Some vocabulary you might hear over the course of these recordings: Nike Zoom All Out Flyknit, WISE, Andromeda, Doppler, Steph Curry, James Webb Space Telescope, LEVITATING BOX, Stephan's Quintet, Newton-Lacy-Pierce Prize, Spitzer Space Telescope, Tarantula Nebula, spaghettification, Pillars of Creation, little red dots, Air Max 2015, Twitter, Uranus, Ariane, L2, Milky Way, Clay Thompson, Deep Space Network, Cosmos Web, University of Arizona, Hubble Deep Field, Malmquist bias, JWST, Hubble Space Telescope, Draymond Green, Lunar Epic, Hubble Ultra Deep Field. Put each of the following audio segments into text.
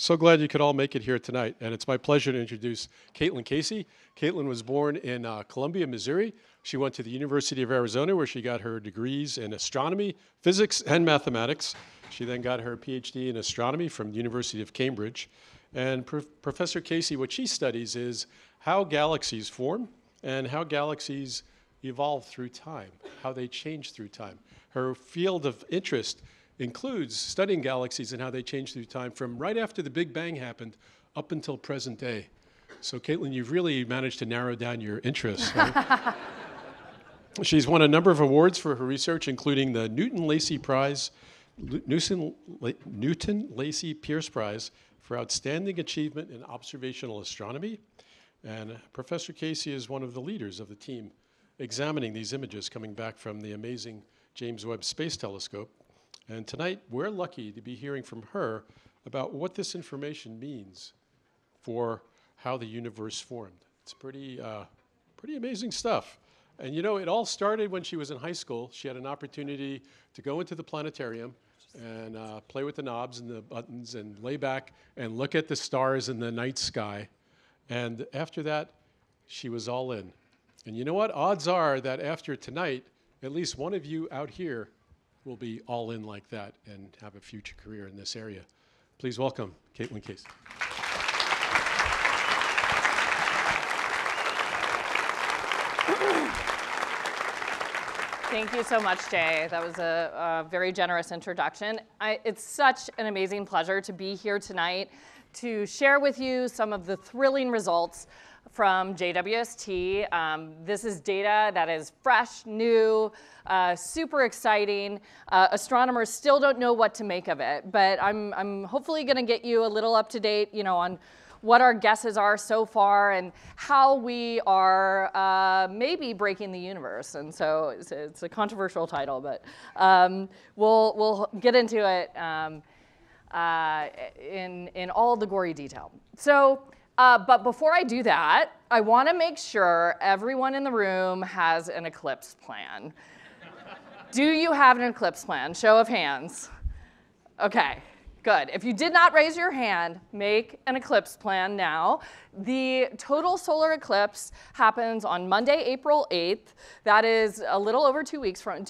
So glad you could all make it here tonight, and it's my pleasure to introduce Caitlin Casey. Caitlin was born in Columbia, Missouri. She went to the University of Arizona, where she got her degrees in astronomy, physics, and mathematics. She then got her PhD in astronomy from the University of Cambridge. And Professor Casey, what she studies is how galaxies form and how galaxies evolve through time, how they change through time. Her field of interest includes studying galaxies and how they change through time from right after the Big Bang happened up until present day. So Caitlin, you've really managed to narrow down your interests. Right? She's won a number of awards for her research, including the Newton-Lacy-Pierce Prize for Outstanding Achievement in Observational Astronomy. And Professor Casey is one of the leaders of the team examining these images coming back from the amazing James Webb Space Telescope. And tonight, we're lucky to be hearing from her about what this information means for how the universe formed. It's pretty amazing stuff. And you know, it all started when she was in high school. She had an opportunity to go into the planetarium and play with the knobs and the buttons and lay back and look at the stars in the night sky. And after that, she was all in. And you know what? Odds are that after tonight, at least one of you out here will be all in like that and have a future career in this area. Please welcome Caitlin Casey. Thank you so much, Jay. That was a very generous introduction. It's such an amazing pleasure to be here tonight to share with you some of the thrilling results from JWST. This is data that is fresh, new, super exciting. Astronomers still don't know what to make of it, but I'm hopefully going to get you a little up to date, you know, on what our guesses are so far and how we are maybe breaking the universe. And so it's a controversial title, but we'll get into it in all the gory detail. So. But before I do that, I want to make sure everyone in the room has an eclipse plan. Do you have an eclipse plan? Show of hands. OK, good. If you did not raise your hand, make an eclipse plan now. The total solar eclipse happens on Monday, April 8th. That is a little over 2 weeks from,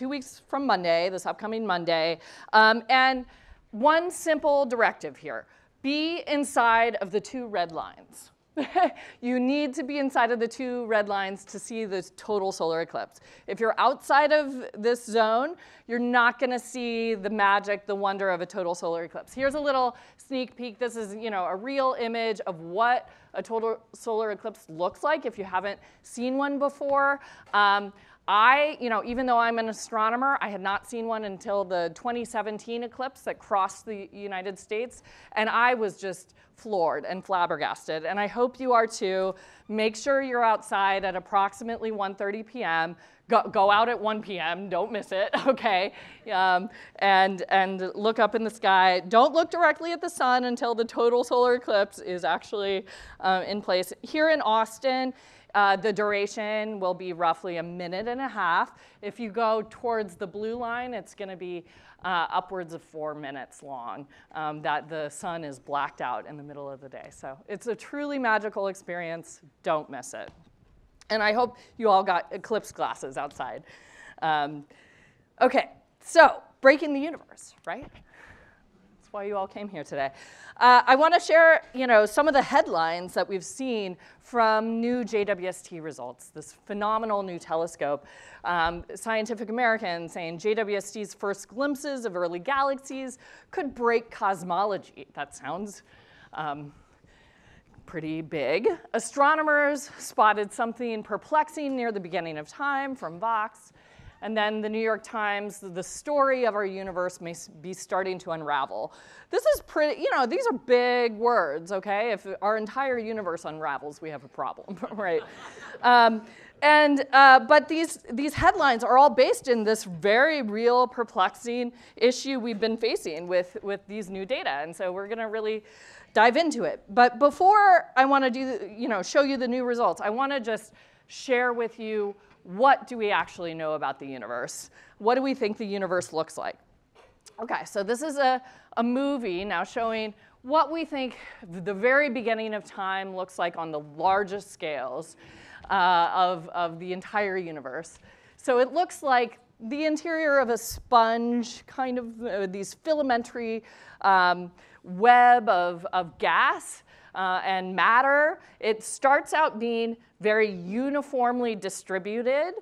Monday, this upcoming Monday. And one simple directive here. Be inside of the two red lines. You need to be inside of the two red lines to see the total solar eclipse. If you're outside of this zone, you're not going to see the magic, the wonder of a total solar eclipse. Here's a little sneak peek. This is, you know, a real image of what a total solar eclipse looks like if you haven't seen one before. You know, even though I'm an astronomer, I had not seen one until the 2017 eclipse that crossed the United States, and I was just floored and flabbergasted, and I hope you are too. Make sure you're outside at approximately 1:30 p.m. Go out at 1 p.m. Don't miss it, okay? And look up in the sky. Don't look directly at the sun until the total solar eclipse is actually in place. Here in Austin, the duration will be roughly 1.5 minutes. If you go towards the blue line, it's going to be upwards of 4 minutes long that the sun is blacked out in the middle of the day. So it's a truly magical experience. Don't miss it. And I hope you all got eclipse glasses outside. OK, so breaking the universe, right? Why you all came here today. I want to share, you know, some of the headlines that we've seen from new JWST results, this phenomenal new telescope. Scientific American saying JWST's first glimpses of early galaxies could break cosmology. That sounds pretty big. Astronomers spotted something perplexing near the beginning of time from Vox. And then the New York Times, the story of our universe may be starting to unravel. This is pretty, you know, these are big words, okay? If our entire universe unravels, we have a problem, right? But these headlines are all based in this very real, perplexing issue we've been facing with these new data. And so we're going to really dive into it. But before I want to do, you know, show you the new results, I want to just share with you what do we actually know about the universe? What do we think the universe looks like? OK, so this is a movie now showing what we think the very beginning of time looks like on the largest scales of the entire universe. So it looks like the interior of a sponge, kind of these filamentary web of gas and matter. It starts out being very uniformly distributed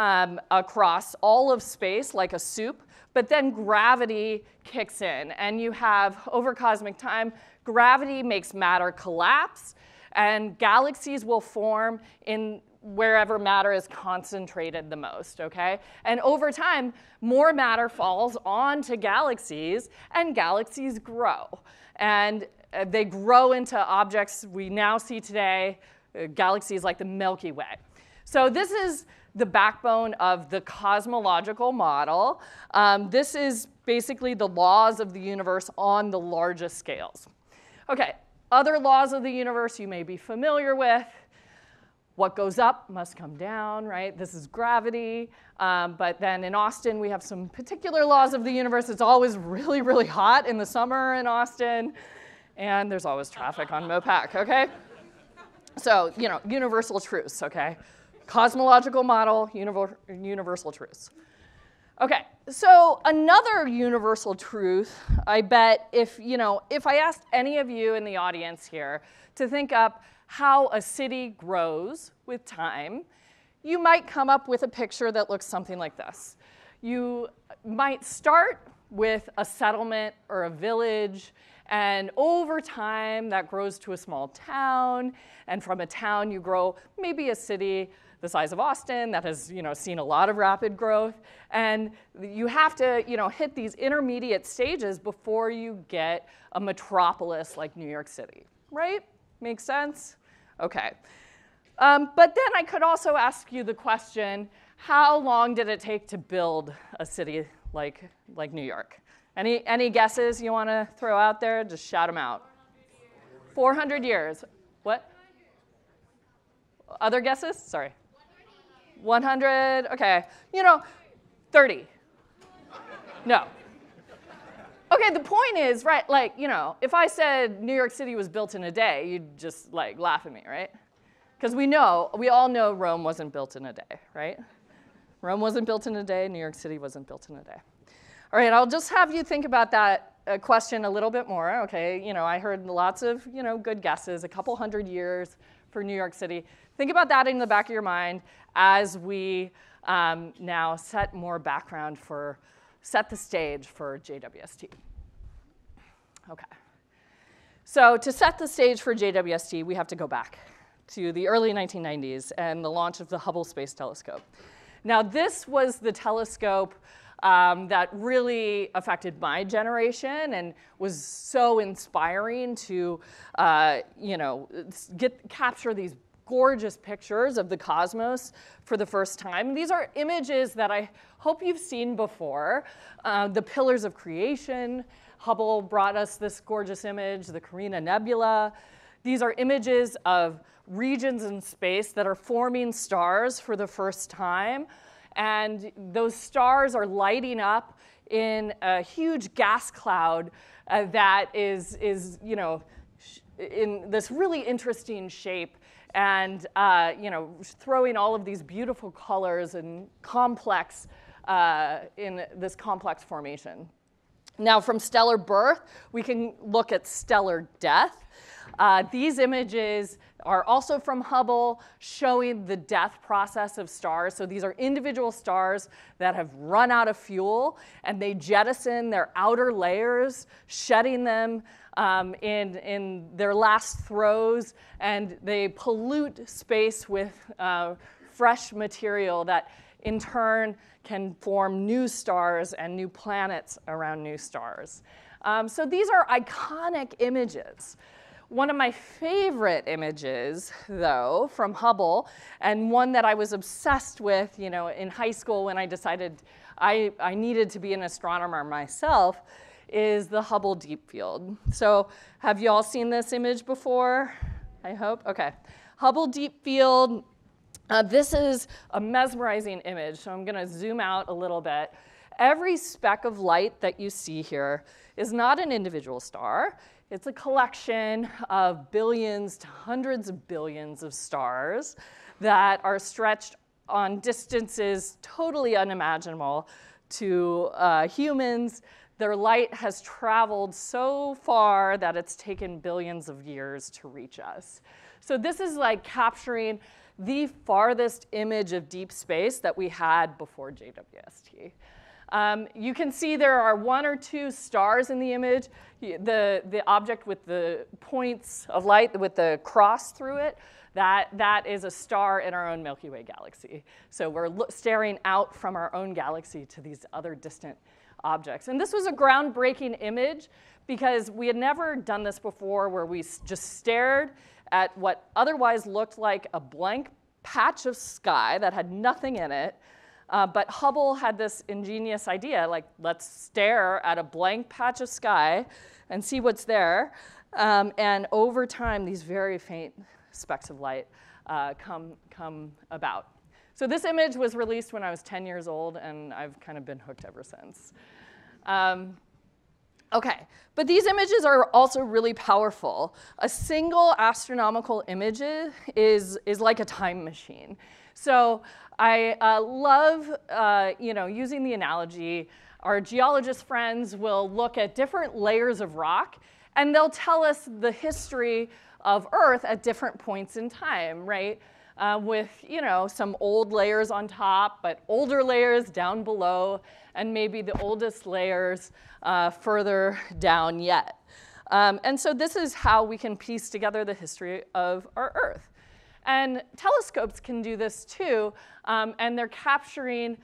across all of space like a soup, but then gravity kicks in. And you have, over cosmic time, gravity makes matter collapse, and galaxies will form in wherever matter is concentrated the most, okay? And over time, more matter falls onto galaxies, and galaxies grow. And they grow into objects we now see today, galaxies like the Milky Way. So this is the backbone of the cosmological model. This is basically the laws of the universe on the largest scales. Okay, other laws of the universe you may be familiar with. What goes up must come down, right? This is gravity. But then in Austin, we have some particular laws of the universe. It's always really, really hot in the summer in Austin. And there's always traffic on Mopac, OK? So, you know, universal truths, OK? Cosmological model, universal truths. OK, so another universal truth, I bet if, you know, if I asked any of you in the audience here to think up how a city grows with time, you might come up with a picture that looks something like this. You might start with a settlement or a village, and over time, that grows to a small town. And from a town, you grow maybe a city the size of Austin that has, you know, seen a lot of rapid growth. And you have to, you know, hit these intermediate stages before you get a metropolis like New York City, right? Make sense? OK. But then I could also ask you the question, how long did it take to build a city like New York? Any guesses you want to throw out there? Just shout them out. 400 years. 400 years. What? 100. Other guesses? Sorry. 100. OK. You know, 30. No. OK, the point is, right, like, you know, if I said New York City was built in a day, you'd just, like, laugh at me, right? Because we know, we all know Rome wasn't built in a day, right? Rome wasn't built in a day. New York City wasn't built in a day. All right, I'll just have you think about that question a little bit more, OK? You know, I heard lots of, you know, good guesses, a couple hundred years for New York City. Think about that in the back of your mind as we now set more background for set the stage for JWST. OK. So to set the stage for JWST, we have to go back to the early 1990s and the launch of the Hubble Space Telescope. Now, this was the telescope that really affected my generation and was so inspiring to you know, capture these gorgeous pictures of the cosmos for the first time. These are images that I hope you've seen before. The Pillars of Creation. Hubble brought us this gorgeous image, the Carina Nebula. These are images of regions in space that are forming stars for the first time. And those stars are lighting up in a huge gas cloud that is you know, in this really interesting shape, and you know, throwing all of these beautiful colors and complex in this complex formation. Now, from stellar birth, we can look at stellar death. These images are also from Hubble, showing the death process of stars. So these are individual stars that have run out of fuel, and they jettison their outer layers, shedding them in their last throes, and they pollute space with fresh material that in turn can form new stars and new planets around new stars. So these are iconic images. One of my favorite images, though, from Hubble, and one that I was obsessed with, you know, in high school when I decided I needed to be an astronomer myself, is the Hubble Deep Field. So have you all seen this image before? I hope. OK. Hubble Deep Field. This is a mesmerizing image, so I'm going to zoom out a little bit. Every speck of light that you see here is not an individual star. It's a collection of billions to hundreds of billions of stars that are stretched on distances totally unimaginable to humans. Their light has traveled so far that it's taken billions of years to reach us. So this is like capturing the farthest image of deep space that we had before JWST. You can see there are one or two stars in the image. The object with the points of light, with the cross through it, that is a star in our own Milky Way galaxy. So we're staring out from our own galaxy to these other distant objects. And this was a groundbreaking image because we had never done this before, where we just stared at what otherwise looked like a blank patch of sky that had nothing in it. But Hubble had this ingenious idea, like, let's stare at a blank patch of sky and see what's there. And over time, these very faint specks of light come about. So this image was released when I was 10 years old, and I've kind of been hooked ever since. OK, but these images are also really powerful. A single astronomical image is like a time machine. So I love using the analogy. Our geologist friends will look at different layers of rock, and they'll tell us the history of Earth at different points in time, right? With some old layers on top, but older layers down below, and maybe the oldest layers further down yet. And so this is how we can piece together the history of our Earth. And telescopes can do this too, and they're capturing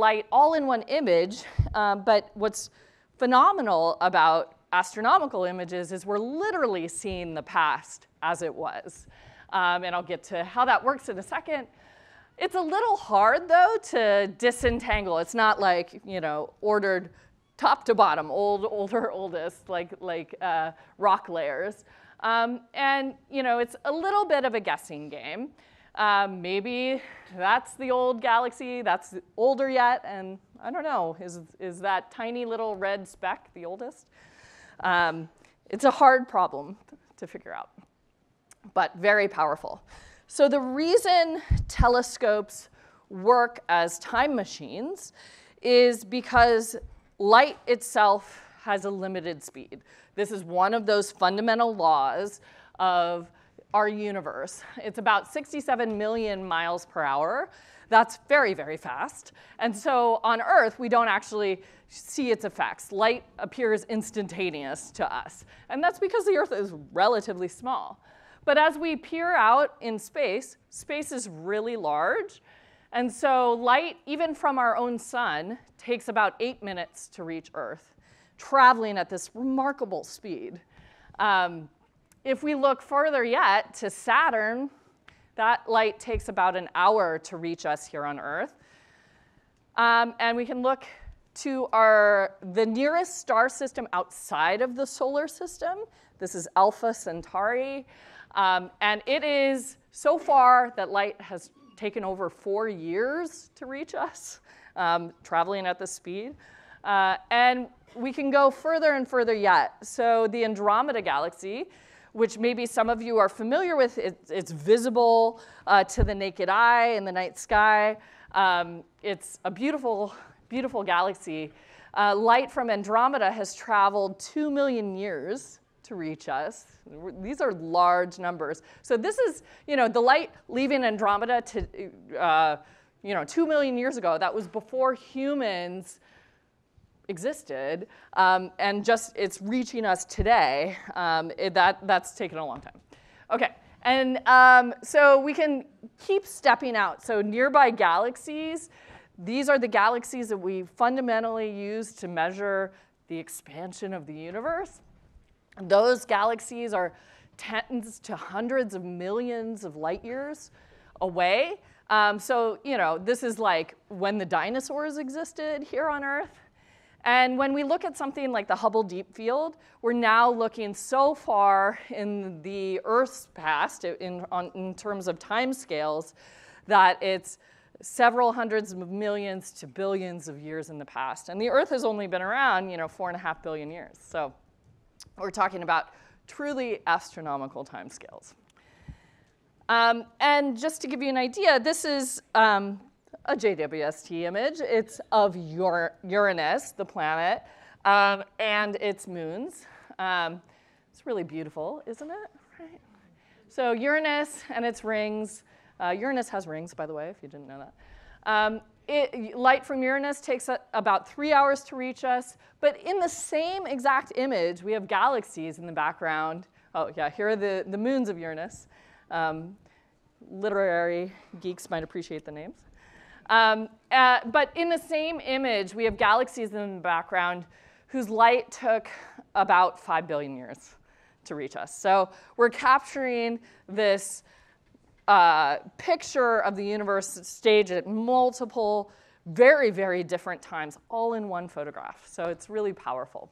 light all in one image. But what's phenomenal about astronomical images is we're literally seeing the past as it was. And I'll get to how that works in a second. It's a little hard, though, to disentangle. It's not like, ordered top to bottom, old, older, oldest, like rock layers. And it's a little bit of a guessing game. Maybe that's the old galaxy, that's older yet, and I don't know, is that tiny little red speck the oldest? It's a hard problem to figure out, but very powerful. So the reason telescopes work as time machines is because light itself has a limited speed. This is one of those fundamental laws of our universe. It's about 67 million miles per hour. That's very, very fast. And so on Earth, we don't actually see its effects. Light appears instantaneous to us. And that's because the Earth is relatively small. But as we peer out in space, space is really large. And so light, even from our own sun, takes about 8 minutes to reach Earth, traveling at this remarkable speed. If we look further yet to Saturn, that light takes about an hour to reach us here on Earth. And we can look to the nearest star system outside of the solar system. This is Alpha Centauri. And it is so far that light has taken over 4 years to reach us, traveling at this speed. And we can go further and further yet. So the Andromeda galaxy, which maybe some of you are familiar with, it's visible to the naked eye in the night sky. It's a beautiful, beautiful galaxy. Light from Andromeda has traveled 2 million years to reach us. These are large numbers. So this is, the light leaving Andromeda to, 2 million years ago. That was before humans existed, and just it's reaching us today. That's taken a long time. Okay, and so we can keep stepping out. So nearby galaxies, these are the galaxies that we fundamentally use to measure the expansion of the universe. Those galaxies are tens to hundreds of millions of light years away. So this is like when the dinosaurs existed here on Earth. And when we look at something like the Hubble Deep Field, we're now looking so far in the Earth's past in terms of time scales that it's several hundreds of millions to billions of years in the past. And the Earth has only been around 4.5 billion years. So We're talking about truly astronomical timescales. And just to give you an idea, this is a JWST image. It's of Uranus, the planet, and its moons. It's really beautiful, isn't it? Right. So Uranus and its rings. Uranus has rings, by the way, if you didn't know that. Light from Uranus takes about 3 hours to reach us. But in the same exact image, we have galaxies in the background. Oh, yeah, here are the moons of Uranus. Literary geeks might appreciate the names. But in the same image, we have galaxies in the background whose light took about 5 billion years to reach us. So we're capturing this picture of the universe staged at multiple, very, very different times, all in one photograph. So it's really powerful.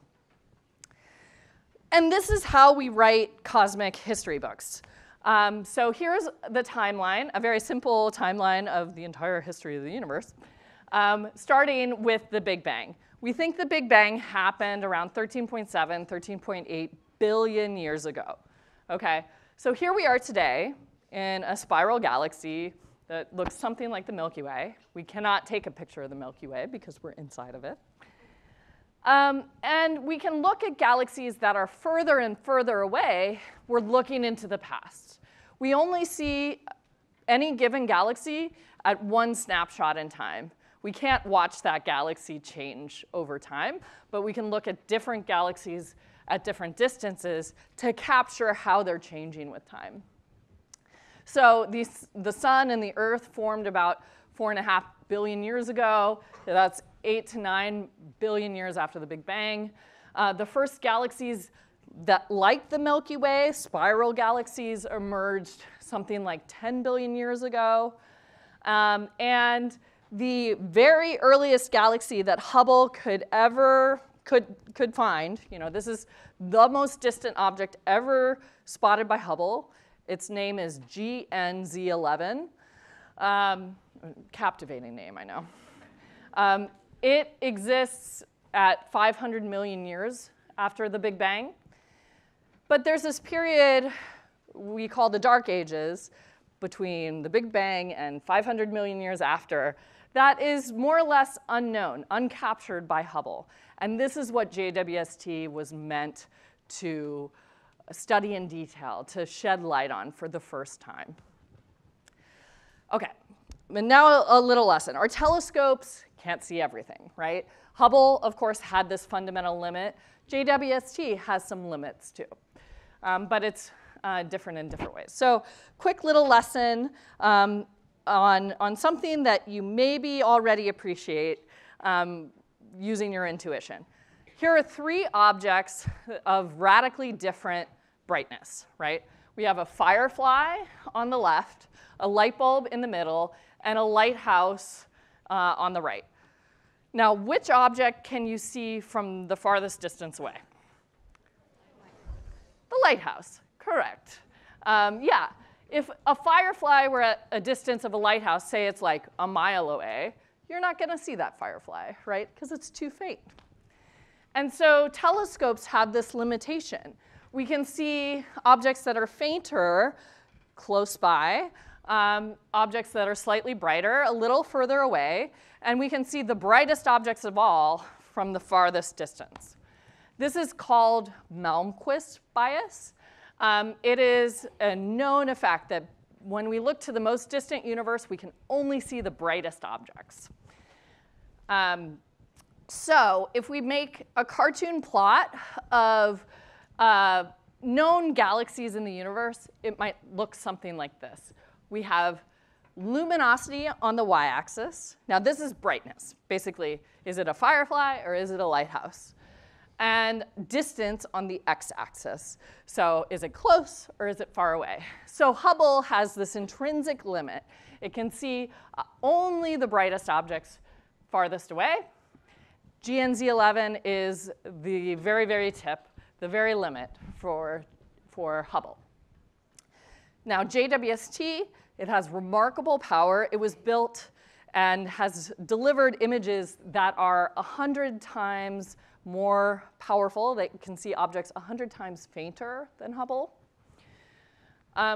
And this is how we write cosmic history books. So here's the timeline, a very simple timeline of the entire history of the universe, starting with the Big Bang. We think the Big Bang happened around 13.7, 13.8 billion years ago. Okay, so here we are today in a spiral galaxy that looks something like the Milky Way. We cannot take a picture of the Milky Way because we're inside of it. And we can look at galaxies that are further and further away. We're looking into the past. We only see any given galaxy at one snapshot in time. We can't watch that galaxy change over time, but we can look at different galaxies at different distances to capture how they're changing with time. So the sun and the earth formed about 4.5 billion years ago. That's 8 to 9 billion years after the Big Bang. The first galaxies that, like the Milky Way, spiral galaxies, emerged something like 10 billion years ago. And the very earliest galaxy that Hubble could find, you know, this is the most distant object ever spotted by Hubble. Its name is GN-z11. Captivating name, I know. It exists at 500 million years after the Big Bang. But there's this period we call the Dark Ages between the Big Bang and 500 million years after that is more or less unknown, uncaptured by Hubble. And this is what JWST was meant to study in detail, to shed light on for the first time. OK, and now a little lesson. Our telescopes can't see everything, right? Hubble, of course, had this fundamental limit. JWST has some limits, too. But it's different in different ways. So quick little lesson on something that you maybe already appreciate using your intuition. Here are three objects of radically different brightness, right? We have a firefly on the left, a light bulb in the middle, and a lighthouse on the right. Now, which object can you see from the farthest distance away? The lighthouse, correct. Yeah, if a firefly were at a distance of a lighthouse, say it's like a mile away, you're not going to see that firefly, right? Because it's too faint. And so telescopes have this limitation. We can see objects that are fainter close by, objects that are slightly brighter a little further away, and we can see the brightest objects of all from the farthest distance. This is called Malmquist bias. It is a known effect that when we look to the most distant universe, we can only see the brightest objects. So if we make a cartoon plot of known galaxies in the universe, it might look something like this. We have luminosity on the y-axis. Now, this is brightness. Basically, is it a firefly or is it a lighthouse? And distance on the x-axis. So is it close or is it far away? So Hubble has this intrinsic limit. It can see only the brightest objects farthest away. GNZ11 is the very, very tip, the very limit for Hubble. Now, JWST, it has remarkable power. It was built and has delivered images that are 100 times more powerful. They can see objects 100 times fainter than Hubble.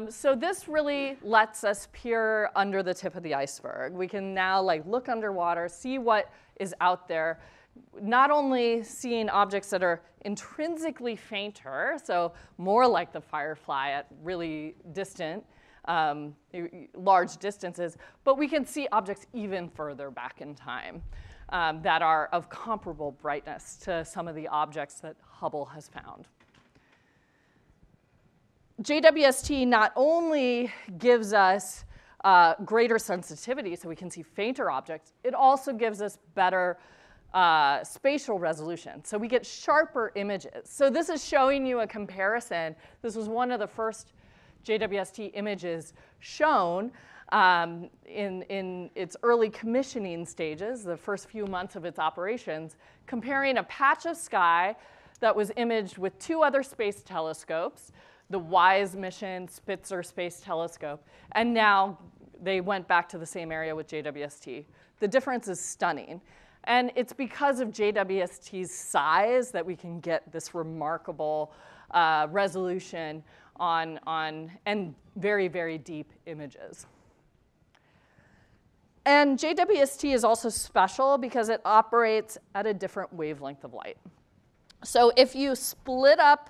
So this really lets us peer under the tip of the iceberg. We can now look underwater, see what is out there, not only seeing objects that are intrinsically fainter, so more like the firefly at really distant, large distances, but we can see objects even further back in time that are of comparable brightness to some of the objects that Hubble has found. JWST not only gives us greater sensitivity, so we can see fainter objects, it also gives us better spatial resolution. So we get sharper images. So this is showing you a comparison. This was one of the first JWST images shown in its early commissioning stages, the first few months of its operations, comparing a patch of sky that was imaged with two other space telescopes, the WISE mission, Spitzer Space Telescope, and now they went back to the same area with JWST. The difference is stunning. And it's because of JWST's size that we can get this remarkable resolution and very, very deep images. And JWST is also special because it operates at a different wavelength of light. So if you split up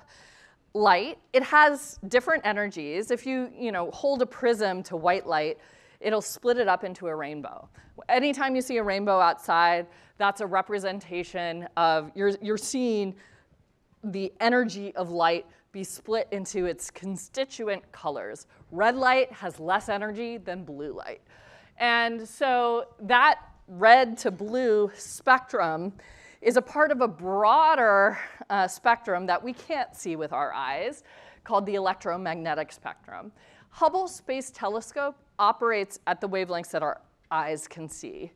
light, it has different energies. If you, hold a prism to white light, it'll split it up into a rainbow. Anytime you see a rainbow outside, that's a representation of, you're seeing the energy of light be split into its constituent colors. Red light has less energy than blue light. And so that red to blue spectrum is a part of a broader spectrum that we can't see with our eyes called the electromagnetic spectrum. Hubble Space Telescope operates at the wavelengths that our eyes can see.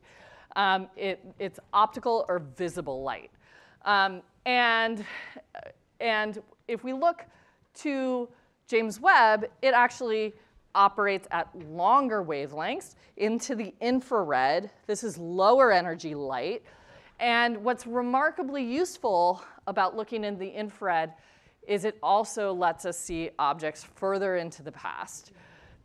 It's optical or visible light. And if we look to James Webb, it actually operates at longer wavelengths into the infrared. This is lower energy light. And what's remarkably useful about looking in the infrared is it also lets us see objects further into the past.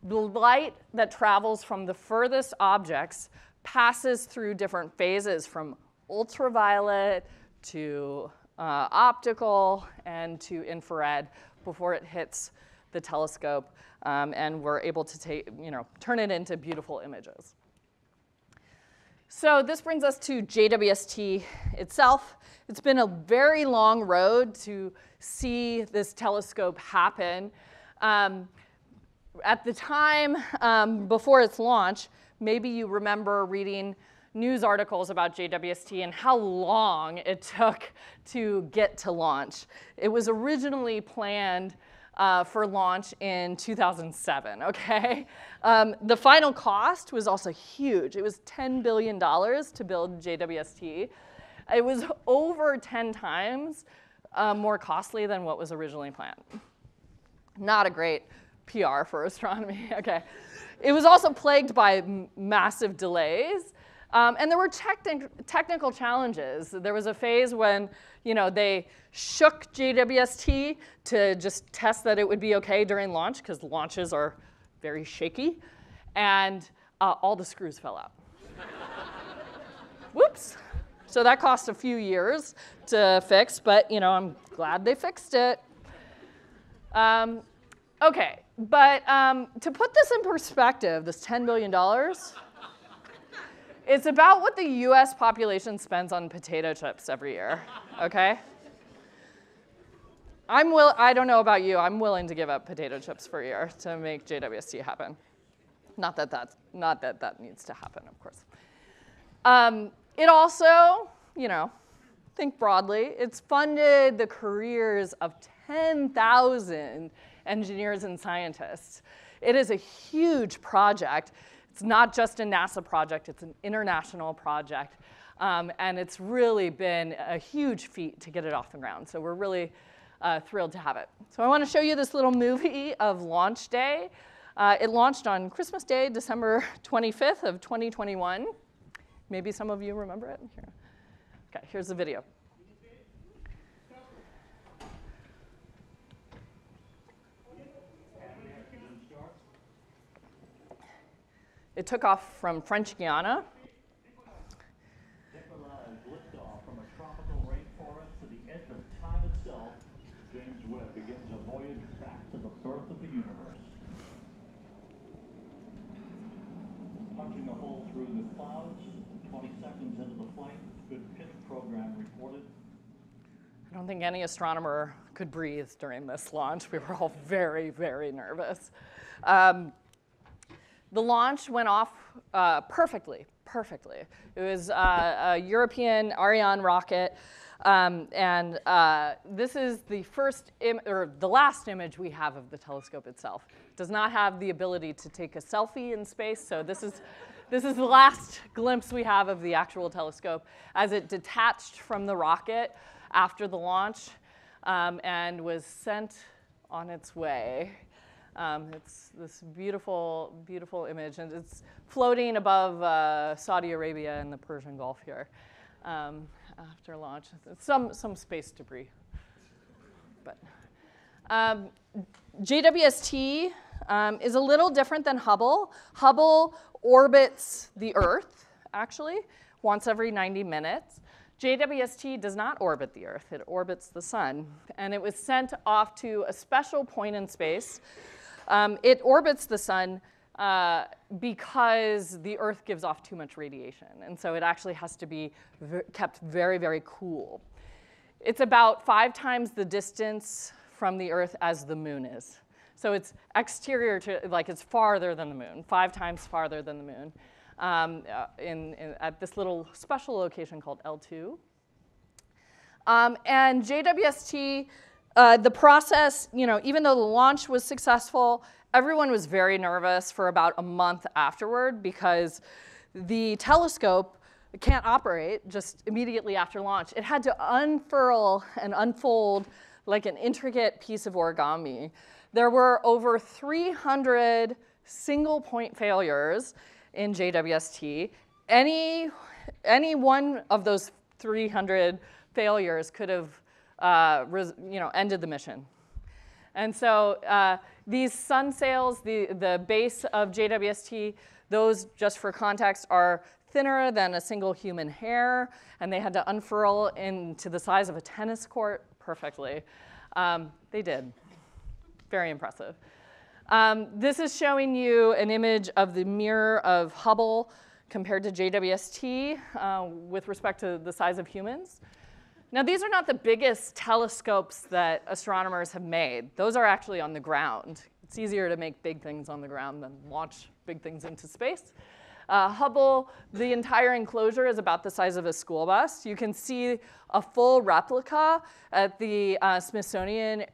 The light that travels from the furthest objects passes through different phases from ultraviolet to optical and to infrared before it hits the telescope and we're able to turn it into beautiful images. So this brings us to JWST itself. It's been a very long road to see this telescope happen. At the time before its launch, maybe you remember reading news articles about JWST and how long it took to get to launch. It was originally planned for launch in 2007, okay? The final cost was also huge. It was $10 billion to build JWST. It was over 10 times more costly than what was originally planned. Not a great PR for astronomy, okay? It was also plagued by massive delays, and there were technical challenges. There was a phase when they shook JWST to just test that it would be OK during launch, because launches are very shaky. And all the screws fell out. Whoops. So that cost a few years to fix. But I'm glad they fixed it. OK, but to put this in perspective, this $10 billion, it's about what the US population spends on potato chips every year, okay? I don't know about you, I'm willing to give up potato chips for a year to make JWST happen. Not that needs to happen, of course. It also, think broadly, it's funded the careers of 10,000 engineers and scientists. It is a huge project. It's not just a NASA project, it's an international project. And it's really been a huge feat to get it off the ground. So we're really thrilled to have it. So I want to show you this little movie of launch day. It launched on Christmas Day, December 25th of 2021. Maybe some of you remember it. Here. OK, here's the video. It took off from French Guiana. I don't think any astronomer could breathe during this launch. We were all very, very nervous. The launch went off perfectly. It was a European Ariane rocket. This is the first or the last image we have of the telescope itself. It does not have the ability to take a selfie in space, so this is the last glimpse we have of the actual telescope as it detached from the rocket after the launch and was sent on its way. It's this beautiful, beautiful image, and it's floating above Saudi Arabia and the Persian Gulf here after launch. Some space debris, but JWST is a little different than Hubble. Hubble orbits the Earth, actually, once every 90 minutes. JWST does not orbit the Earth. It orbits the sun. And it was sent off to a special point in space. It orbits the sun because the Earth gives off too much radiation. And so it actually has to be kept very, very cool. It's about 5 times the distance from the Earth as the moon is. So it's exterior to, like, it's farther than the moon, 5 times farther than the moon. At this little special location called L2. And JWST, the process, you know, even though the launch was successful, everyone was very nervous for about a month afterward because the telescope can't operate just immediately after launch. It had to unfurl and unfold like an intricate piece of origami. There were over 300 single point failures in JWST. Any one of those 300 failures could have ended the mission. And so these sun sails, the base of JWST, those, just for context, are thinner than a single human hair, and they had to unfurl into the size of a tennis court perfectly. They did. Very impressive. This is showing you an image of the mirror of Hubble compared to JWST with respect to the size of humans. Now, these are not the biggest telescopes that astronomers have made. Those are actually on the ground. It's easier to make big things on the ground than launch big things into space. Hubble, the entire enclosure is about the size of a school bus. You can see a full replica at the Smithsonian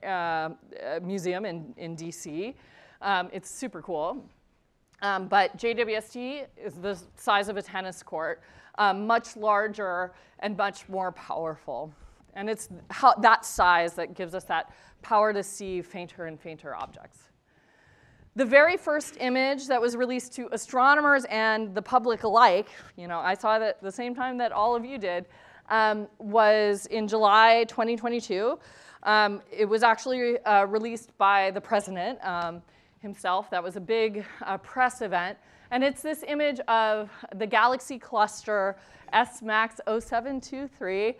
Museum in DC. It's super cool, but JWST is the size of a tennis court, much larger and much more powerful. And it's that size that gives us that power to see fainter and fainter objects. The very first image that was released to astronomers and the public alike, you know, I saw that the same time that all of you did, was in July 2022. It was actually released by the president himself. That was a big press event. And it's this image of the galaxy cluster SMACS 0723.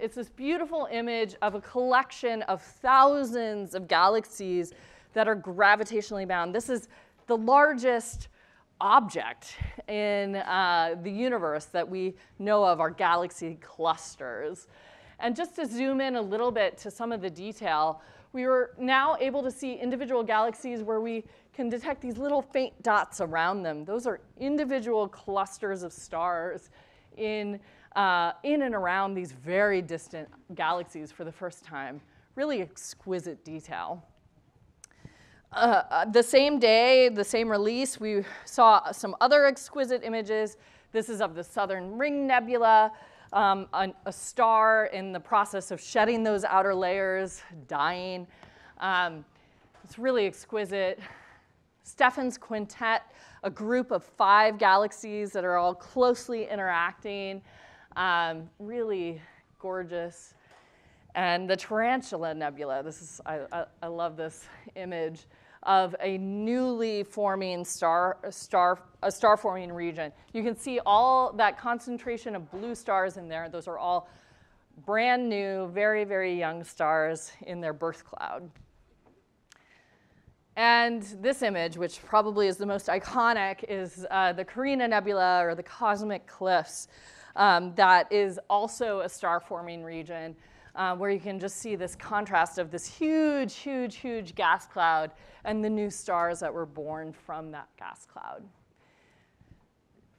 It's this beautiful image of a collection of thousands of galaxies that are gravitationally bound. This is the largest object in the universe that we know of, our galaxy clusters. And just to zoom in a little bit to some of the detail, we were now able to see individual galaxies where we can detect these little faint dots around them. Those are individual clusters of stars in and around these very distant galaxies for the first time. Really exquisite detail. The same day, the same release, we saw some other exquisite images. This is of the Southern Ring Nebula, a star in the process of shedding those outer layers, dying. It's really exquisite. Stephan's Quintet, a group of 5 galaxies that are all closely interacting. Really gorgeous. And the Tarantula Nebula, I love this image of a newly forming star-forming region. You can see all that concentration of blue stars in there. Those are all brand new, very, very young stars in their birth cloud. And this image, which probably is the most iconic, is the Carina Nebula, or the Cosmic Cliffs. That is also a star-forming region where you can just see this contrast of this huge, huge, huge gas cloud and the new stars that were born from that gas cloud.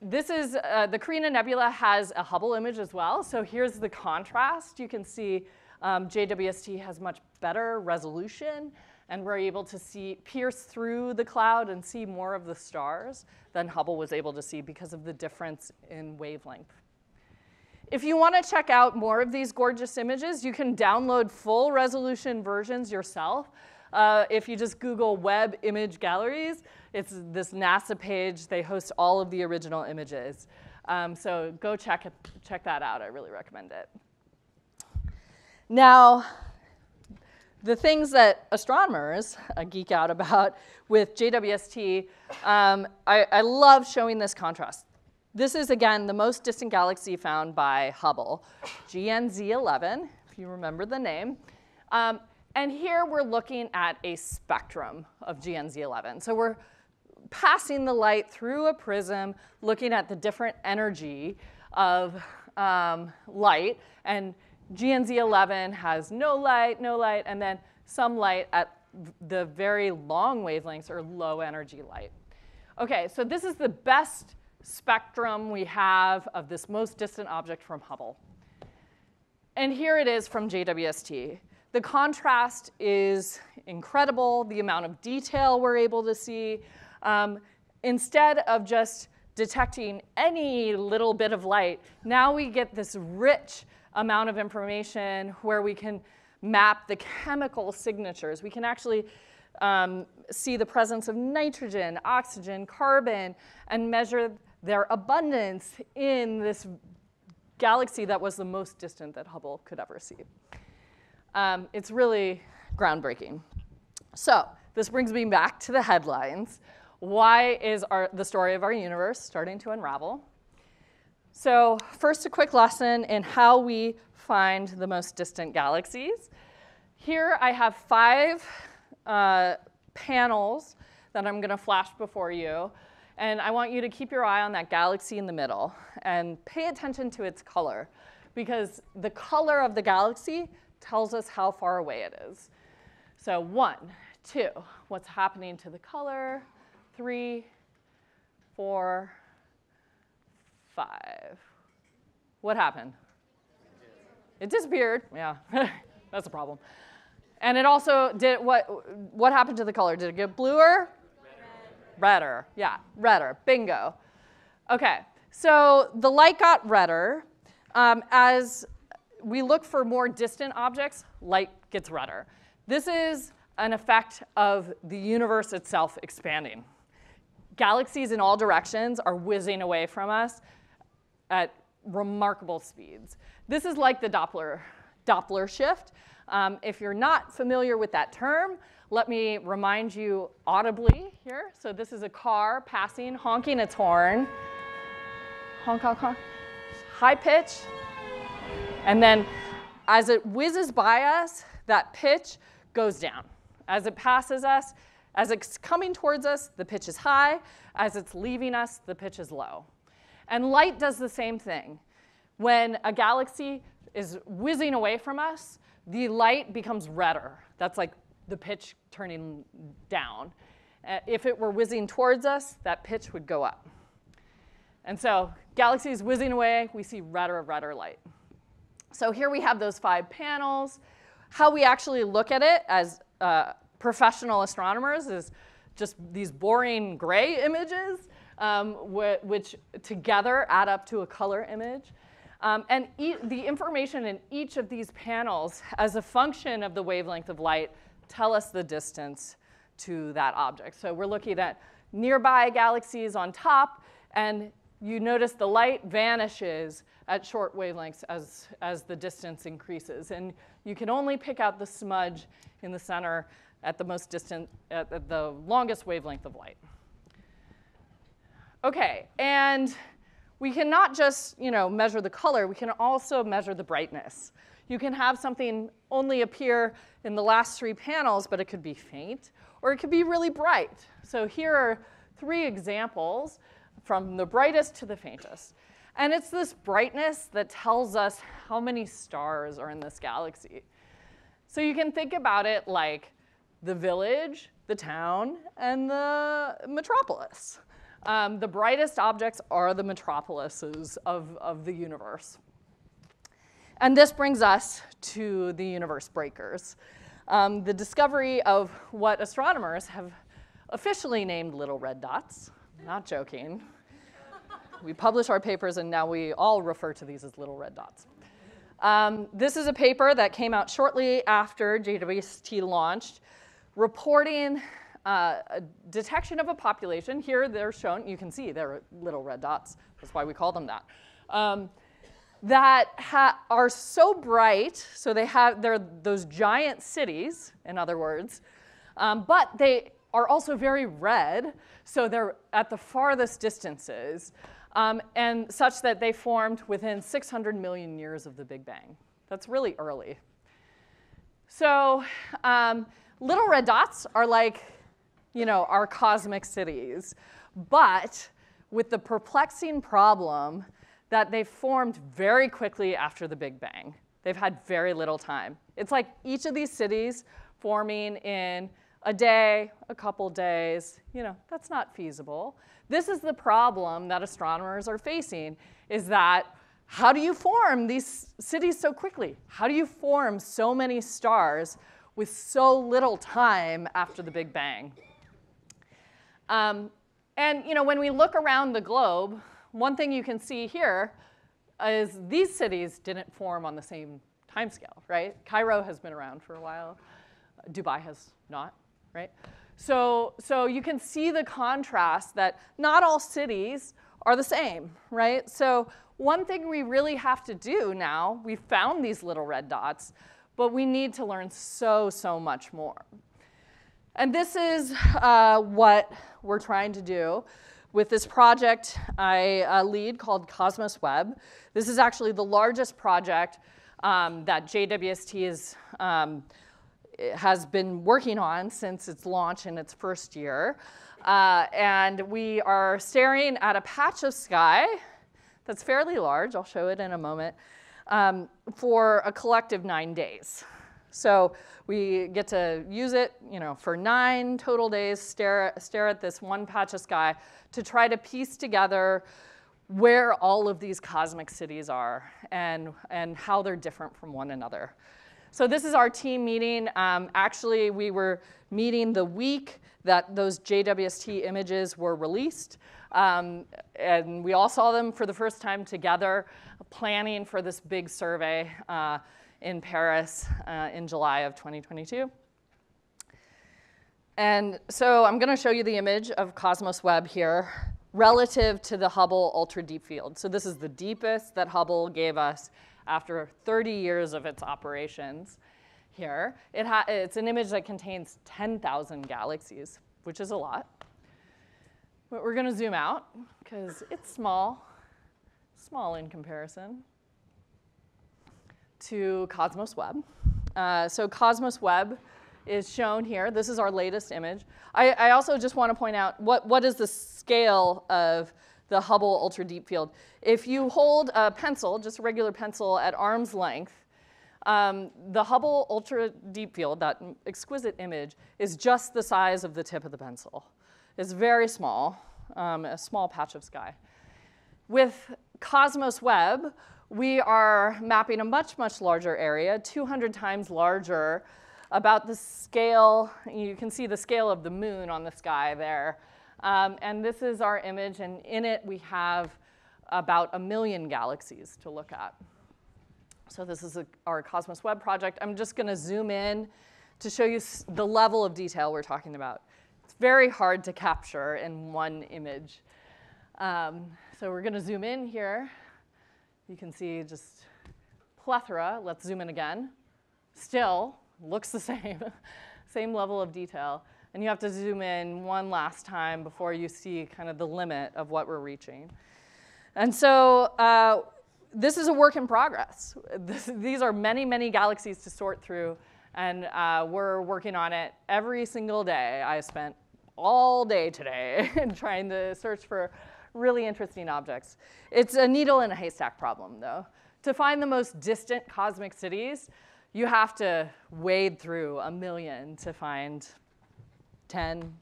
This is the Carina Nebula has a Hubble image as well. So here's the contrast. You can see JWST has much better resolution, and we're able to see, pierce through the cloud and see more of the stars than Hubble was able to see because of the difference in wavelength. If you want to check out more of these gorgeous images, you can download full resolution versions yourself. If you just Google Web Image Galleries, it's this NASA page. They host all of the original images. So go check that out. I really recommend it. Now, the things that astronomers geek out about with JWST, I love showing this contrast. This is, again, the most distant galaxy found by Hubble, GN-z11, if you remember the name. And here we're looking at a spectrum of GN-z11. So we're passing the light through a prism, looking at the different energy of light. And GN-z11 has no light, and then some light at the very long wavelengths or low energy light. OK, so this is the best spectrum we have of this most distant object from Hubble. And here it is from JWST. The contrast is incredible, the amount of detail we're able to see. Instead of just detecting any little bit of light, now we get this rich amount of information where we can map the chemical signatures. We can actually see the presence of nitrogen, oxygen, carbon, and measure their abundance in this galaxy that was the most distant that Hubble could ever see. It's really groundbreaking. So this brings me back to the headlines. Why is the story of our universe starting to unravel? So first, a quick lesson in how we find the most distant galaxies. Here I have 5 panels that I'm going to flash before you. And I want you to keep your eye on that galaxy in the middle and pay attention to its color, because the color of the galaxy tells us how far away it is. So 1, 2, what's happening to the color? 3, 4, 5. What happened? It disappeared. Yeah, that's a problem. And it also did what happened to the color? Did it get bluer? Redder. Yeah, redder. Bingo. OK, so the light got redder. As we look for more distant objects, light gets redder. This is an effect of the universe itself expanding. Galaxies in all directions are whizzing away from us at remarkable speeds. This is like the Doppler shift. If you're not familiar with that term, let me remind you audibly here. So this is a car passing, honking its horn. Honk, honk, honk. High pitch. And then as it whizzes by us, that pitch goes down. As it passes us, as it's coming towards us, the pitch is high. As it's leaving us, the pitch is low. And light does the same thing. When a galaxy is whizzing away from us, the light becomes redder. That's like the pitch turning down. If it were whizzing towards us, that pitch would go up. And so galaxies whizzing away, we see redder, redder light. So here we have those 5 panels. How we actually look at it as professional astronomers is just these boring gray images, which together add up to a color image. And the information in each of these panels, as a function of the wavelength of light, tell us the distance to that object. So we're looking at nearby galaxies on top, and you notice the light vanishes at short wavelengths as the distance increases. And you can only pick out the smudge in the center at the most distant, at the longest wavelength of light. Okay, and we cannot just, measure the color. We can also measure the brightness. You can have something only appear in the last three panels, but it could be faint, or it could be really bright. So here are three examples from the brightest to the faintest. And it's this brightness that tells us how many stars are in this galaxy. So you can think about it like the village, the town, and the metropolis. The brightest objects are the metropolises of the universe. And this brings us to the universe breakers, the discovery of what astronomers have officially named little red dots. Not joking. We publish our papers, and now we all refer to these as little red dots. This is a paper that came out shortly after JWST launched, reporting a detection of a population. Here they're shown. You can see they're little red dots. That's why we call them that. That are so bright, so they're those giant cities, in other words, but they are also very red, so they're at the farthest distances, and such that they formed within 600 million years of the Big Bang. That's really early. So little red dots are like, our cosmic cities, but with the perplexing problem that they formed very quickly after the Big Bang. They've had very little time. It's like each of these cities forming in a day, a couple days. That's not feasible. This is the problem that astronomers are facing, is that how do you form these cities so quickly? How do you form so many stars with so little time after the Big Bang? And when we look around the globe, one thing you can see here is these cities didn't form on the same time scale, right? Cairo has been around for a while. Dubai has not, right? So you can see the contrast that not all cities are the same, right? So one thing we really have to do now, we found these little red dots, but we need to learn so much more. And this is what we're trying to do with this project I lead called Cosmos Web. This is actually the largest project that JWST has been working on since its launch in its first year. And we are staring at a patch of sky that's fairly large. I'll show it in a moment, for a collective 9 days. So we get to use it, for 9 total days, stare at this one patch of sky to try to piece together where all of these cosmic cities are and how they're different from one another. So this is our team meeting. Actually, we were meeting the week that those JWST images were released. And we all saw them for the first time together, planning for this big survey in Paris in July of 2022. And so I'm going to show you the image of Cosmos Web here relative to the Hubble Ultra Deep Field. So this is the deepest that Hubble gave us after 30 years of its operations here. It's an image that contains 10,000 galaxies, which is a lot. But we're going to zoom out because it's small in comparison to Cosmos Web. So Cosmos Web is shown here. This is our latest image. I also just want to point out what is the scale of the Hubble Ultra Deep Field. If you hold a pencil, just a regular pencil, at arm's length, the Hubble Ultra Deep Field, that exquisite image, is just the size of the tip of the pencil. It's very small, a small patch of sky. With Cosmos Web, we are mapping a much larger area, 200 times larger, about the scale. You can see the scale of the moon on the sky there. And this is our image, and in it we have about 1 million galaxies to look at. So this is our Cosmos Web project. I'm just going to zoom in to show you the level of detail we're talking about. It's very hard to capture in one image. So we're going to zoom in here. You can see just plethora. Let's zoom in again. Still looks the same. same level of detail. And you have to zoom in one last time before you see kind of the limit of what we're reaching. And so this is a work in progress. These are many, many galaxies to sort through. And we're working on it every single day. I spent all day today trying to search for really interesting objects. It's a needle in a haystack problem, though. To find the most distant cosmic cities, you have to wade through a million to find 10,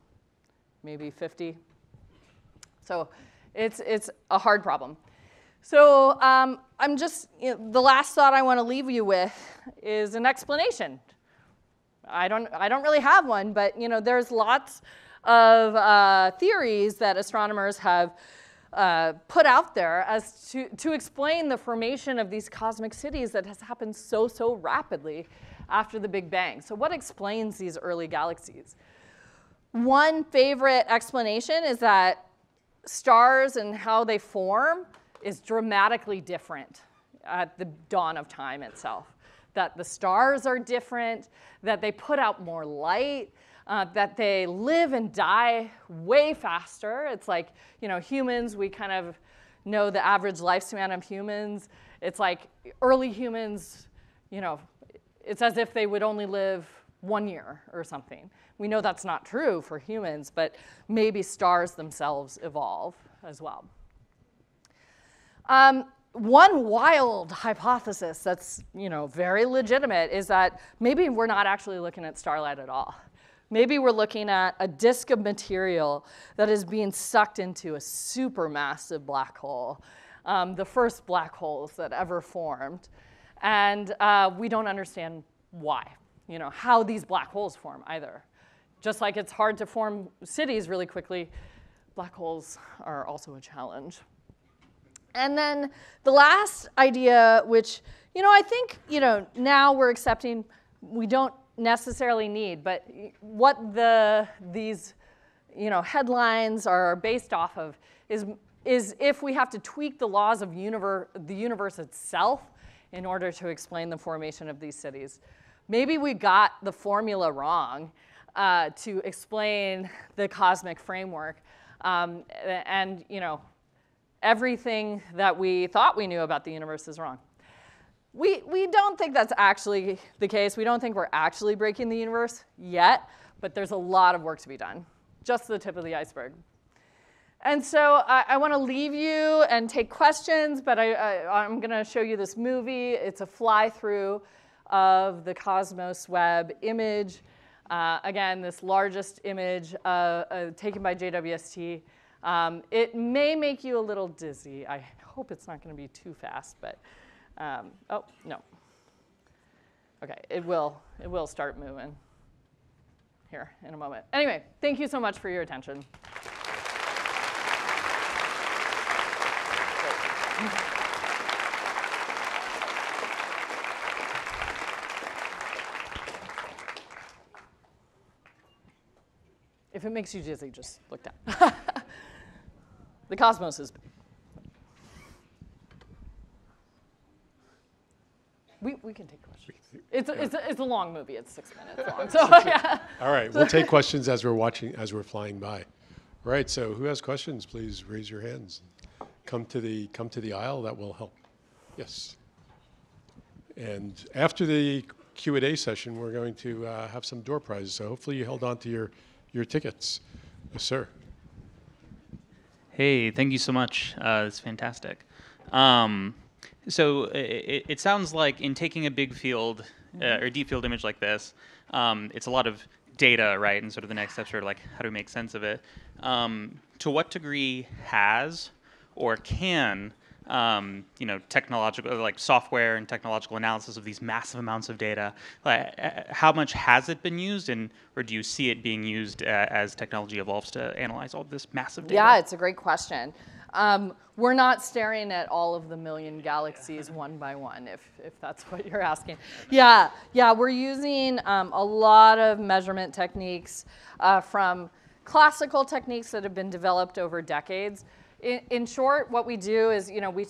maybe 50. So it's a hard problem. So I'm just, the last thought I want to leave you with is an explanation. I don't really have one, but there's lots of theories that astronomers have put out there as to explain the formation of these cosmic cities that has happened so rapidly after the Big Bang. So what explains these early galaxies? One favorite explanation is that stars and how they form is dramatically different at the dawn of time itself. That the stars are different, that they put out more light, that they live and die way faster. It's like, humans, we kind of know the average lifespan of humans. It's like early humans, it's as if they would only live 1 year or something. We know that's not true for humans, but maybe stars themselves evolve as well. One wild hypothesis that's very legitimate is that maybe we're not actually looking at starlight at all. Maybe we're looking at a disk of material that is being sucked into a supermassive black hole, the first black holes that ever formed. And we don't understand why, how these black holes form either. Just like it's hard to form cities really quickly, black holes are also a challenge. And then the last idea, which I think now we're accepting we don't necessarily need, but what these headlines are based off of is if we have to tweak the laws of the universe itself in order to explain the formation of these cities. Maybe we got the formula wrong to explain the cosmic framework, and everything that we thought we knew about the universe is wrong. We don't think that's actually the case. We don't think we're actually breaking the universe yet, but there's a lot of work to be done, just the tip of the iceberg. And so I want to leave you and take questions, but I'm going to show you this movie. It's a fly-through of the Cosmos Web image. Again, this largest image taken by JWST. It may make you a little dizzy. I hope it's not going to be too fast, but oh no. Okay, it will start moving here in a moment. Anyway, thank you so much for your attention. If it makes you dizzy, just look down. The cosmos is big. We can take questions. It's a long movie. It's 6 minutes long. So, yeah. All right, we'll take questions as we're watching, as we're flying by. All right, so who has questions? Please raise your hands. Come to the aisle. That will help. Yes. And after the Q&A session, we're going to have some door prizes. So hopefully you held on to your tickets. Yes, sir. Hey, thank you so much. It's fantastic. So it sounds like in taking a big field or deep field image like this, it's a lot of data, right? And sort of the next steps are like, how do we make sense of it? To what degree has or can technological, like software and technological analysis of these massive amounts of data, like, how much has it been used, and or do you see it being used as technology evolves to analyze all this massive data? Yeah, it's a great question. We're not staring at all of the million galaxies one by one, if that's what you're asking. Yeah, we're using a lot of measurement techniques from classical techniques that have been developed over decades. In short, what we do is, we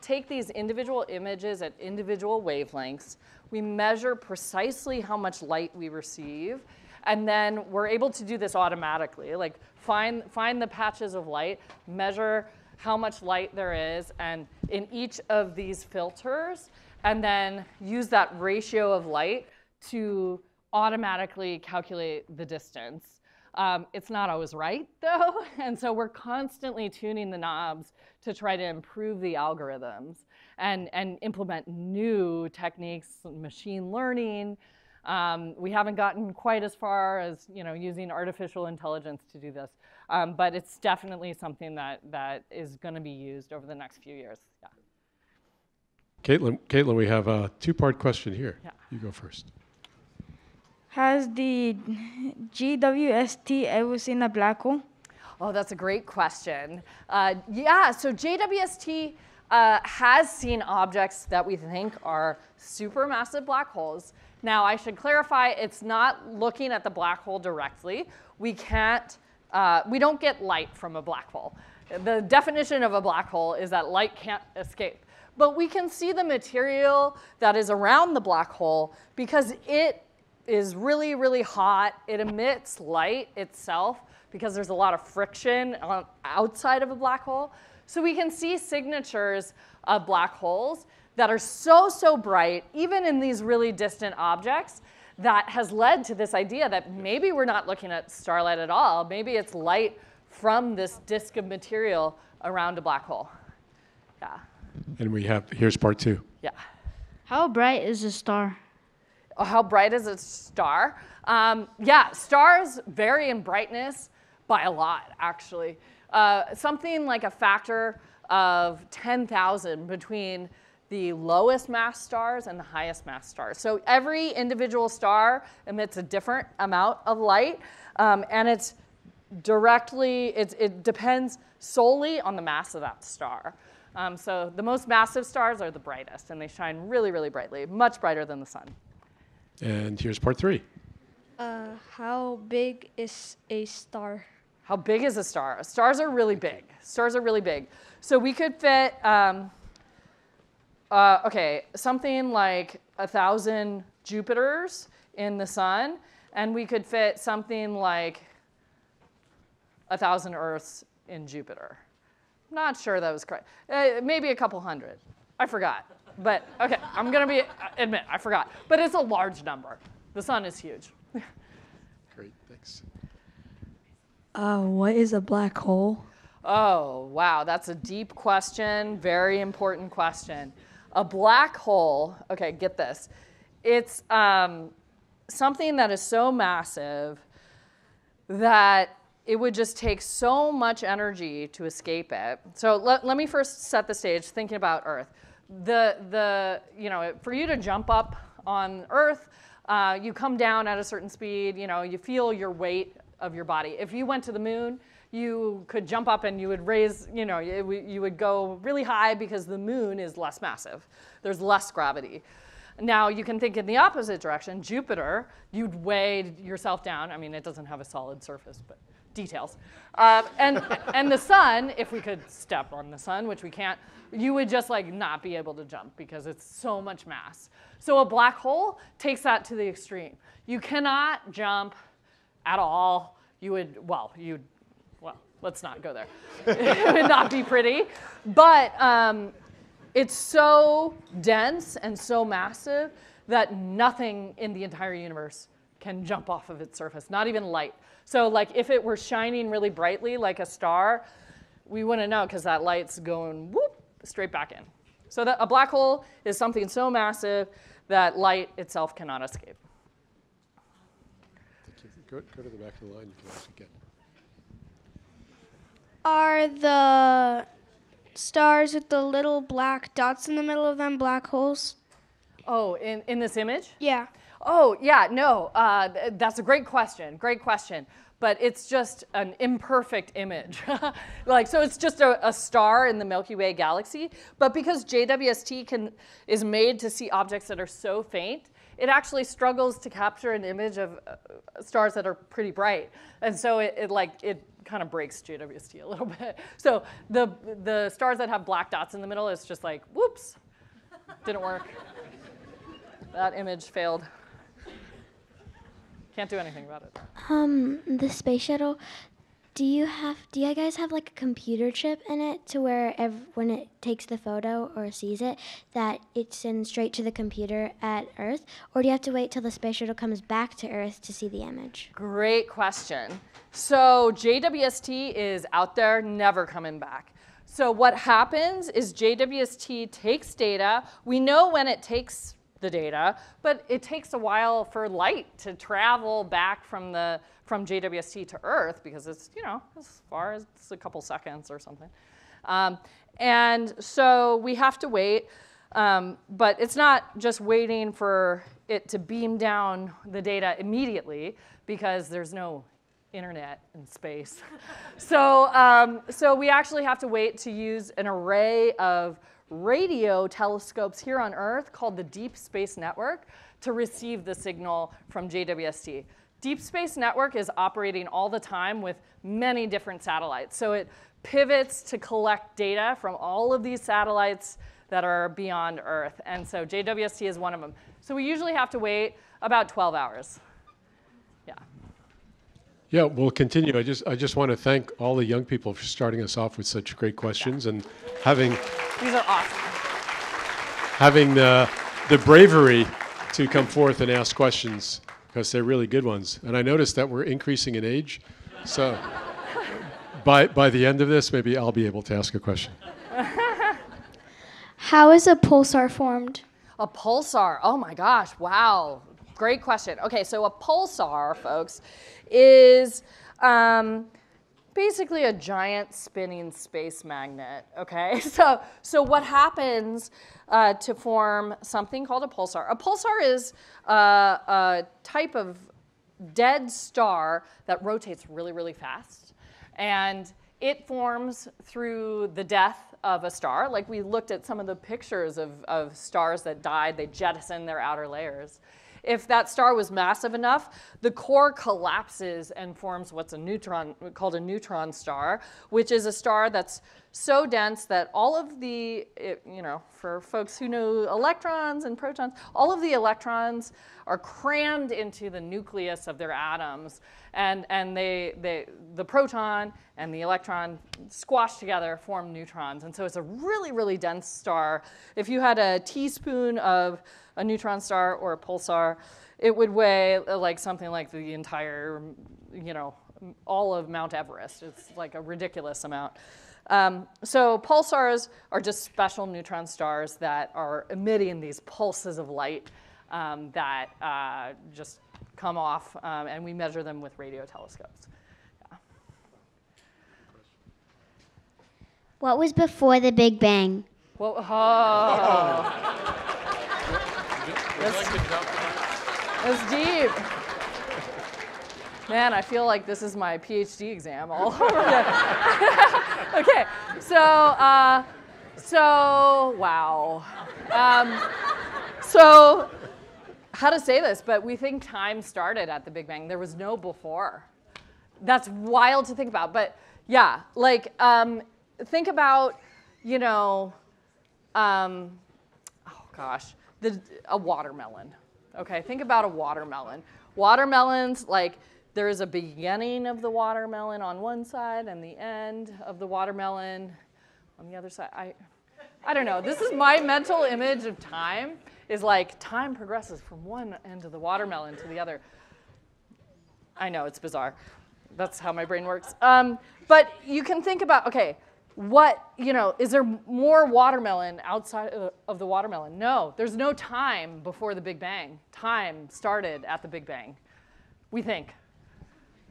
take these individual images at individual wavelengths. We measure precisely how much light we receive, And then we're able to do this automatically, like find the patches of light, measure how much light there is and in each of these filters, and then use that ratio of light to automatically calculate the distance. It's not always right, though, and so we're constantly tuning the knobs to try to improve the algorithms and implement new techniques, machine learning. We haven't gotten quite as far as using artificial intelligence to do this, but it's definitely something that is going to be used over the next few years. Yeah. Caitlin, we have a two-part question here. Yeah. You go first. Has the JWST ever seen a black hole? Oh, that's a great question. Yeah, so JWST has seen objects that we think are supermassive black holes. Now, I should clarify, it's not looking at the black hole directly. We don't get light from a black hole. The definition of a black hole is that light can't escape. But we can see the material that is around the black hole because it is really, really hot. It emits light itself because there's a lot of friction outside of a black hole. So we can see signatures of black holes that are so, so bright, even in these really distant objects, that has led to this idea that maybe we're not looking at starlight at all. Maybe it's light from this disk of material around a black hole. Yeah. And here's part two. Yeah. How bright is a star? Oh, how bright is a star? Yeah, stars vary in brightness by a lot, actually. Something like a factor of 10,000 between the lowest mass stars and the highest mass stars. So every individual star emits a different amount of light, and it depends solely on the mass of that star. So the most massive stars are the brightest, and they shine really, really brightly, much brighter than the sun. And here's part three. How big is a star? How big is a star? Stars are really big. Stars are really big. So we could fit, something like 1,000 Jupiters in the sun, and we could fit something like 1,000 Earths in Jupiter. Not sure that was correct. Maybe a couple hundred. I forgot. But OK, I'm going to admit, I forgot. But it's a large number. The sun is huge. Great, thanks. What is a black hole? Oh, wow, that's a deep question, very important question. A black hole, OK, get this. It's something that is so massive that it would just take so much energy to escape it. So let me first set the stage thinking about Earth. For you to jump up on Earth, you come down at a certain speed, you feel your weight of your body. If you went to the moon, you could jump up and you would raise, you would go really high because the moon is less massive. There's less gravity. Now, you can think in the opposite direction. Jupiter, you'd weigh yourself down. I mean, it doesn't have a solid surface, but details. And the sun, if we could step on the sun, which we can't, you would just not be able to jump because it's so much mass. So a black hole takes that to the extreme. You cannot jump at all. Let's not go there. It would not be pretty. But it's so dense and so massive that nothing in the entire universe can jump off of its surface, not even light. So if it were shining really brightly like a star, we wouldn't know because that light's going whoop straight back in. So a black hole is something so massive that light itself cannot escape. Thank you. Go to the back of the line. You can actually get. Are the stars with the little black dots in the middle of them black holes? Oh, in this image? Yeah. Oh, yeah, no, that's a great question, But it's just an imperfect image. So it's just a star in the Milky Way galaxy. But because JWST is made to see objects that are so faint, it actually struggles to capture an image of stars that are pretty bright. And so it kind of breaks JWST a little bit. So the stars that have black dots in the middle, it's just like, whoops, didn't work. That image failed. Can't do anything about it. The space shuttle, do you guys have like a computer chip in it to where when it takes the photo or sees it, that it sends straight to the computer at Earth? Or do you have to wait till the space shuttle comes back to Earth to see the image? Great question. So JWST is out there, never coming back. So what happens is JWST takes data. We know when it takes the data, but it takes a while for light to travel back from JWST to Earth because it's, you know, as far as a couple seconds or something. And so we have to wait, but it's not just waiting for it to beam down the data immediately because there's no internet in space. So we actually have to wait to use an array of radio telescopes here on Earth called the Deep Space Network to receive the signal from JWST. Deep Space Network is operating all the time with many different satellites. So it pivots to collect data from all of these satellites that are beyond Earth. And so JWST is one of them. So we usually have to wait about 12 hours. Yeah, we'll continue. I just want to thank all the young people for starting us off with such great questions and having these are awesome. Having the bravery to come forth and ask questions because they're really good ones. And I noticed that we're increasing in age, so by the end of this, maybe I'll be able to ask a question. How is a pulsar formed? A pulsar? Oh my gosh! Wow. Great question. Okay, so a pulsar, folks, is basically a giant spinning space magnet, okay? So what happens to form something called a pulsar? A pulsar is a type of dead star that rotates really, really fast, and it forms through the death of a star. Like we looked at some of the pictures of stars that died, they jettisoned their outer layers. If that star was massive enough, the core collapses and forms what's called a neutron star, which is a star that's so dense that all of the, you know, for folks who know electrons and protons, all of the electrons are crammed into the nucleus of their atoms, and the proton and the electron squash together, form neutrons. And so it's a really, really dense star. If you had a teaspoon of a neutron star or a pulsar, it would weigh like something like the entire, you know, all of Mount Everest. It's like a ridiculous amount. So pulsars are just special neutron stars that are emitting these pulses of light that just come off, and we measure them with radio telescopes. Yeah. What was before the Big Bang? Well, oh. That's deep. Man, I feel like this is my PhD exam all over again. Okay, so wow. So how to say this, but we think time started at the Big Bang. There was no before. That's wild to think about, but yeah, like think about, you know, oh gosh. A watermelon, okay? Think about a watermelon. Watermelons, like there is a beginning of the watermelon on one side and the end of the watermelon on the other side. I don't know. This is my mental image of time is like time progresses from one end of the watermelon to the other. I know, it's bizarre. That's how my brain works. But you can think about, okay, what, you know, is there more watermelon outside of the watermelon? No, there's no time before the Big Bang. Time started at the Big Bang, we think.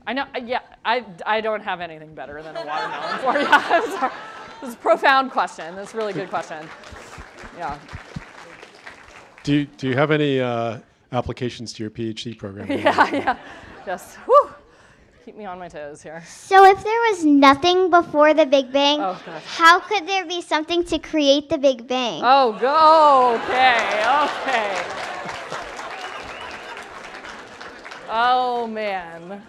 I know, yeah, I don't have anything better than a watermelon for you. I'm sorry. This is a profound question. That's a really good question. Yeah. Do you have any applications to your PhD program? Yeah, yeah. Yes. Whew. Keep me on my toes here. So if there was nothing before the Big Bang, how could there be something to create the Big Bang? Oh, go. Okay, okay. Oh, man.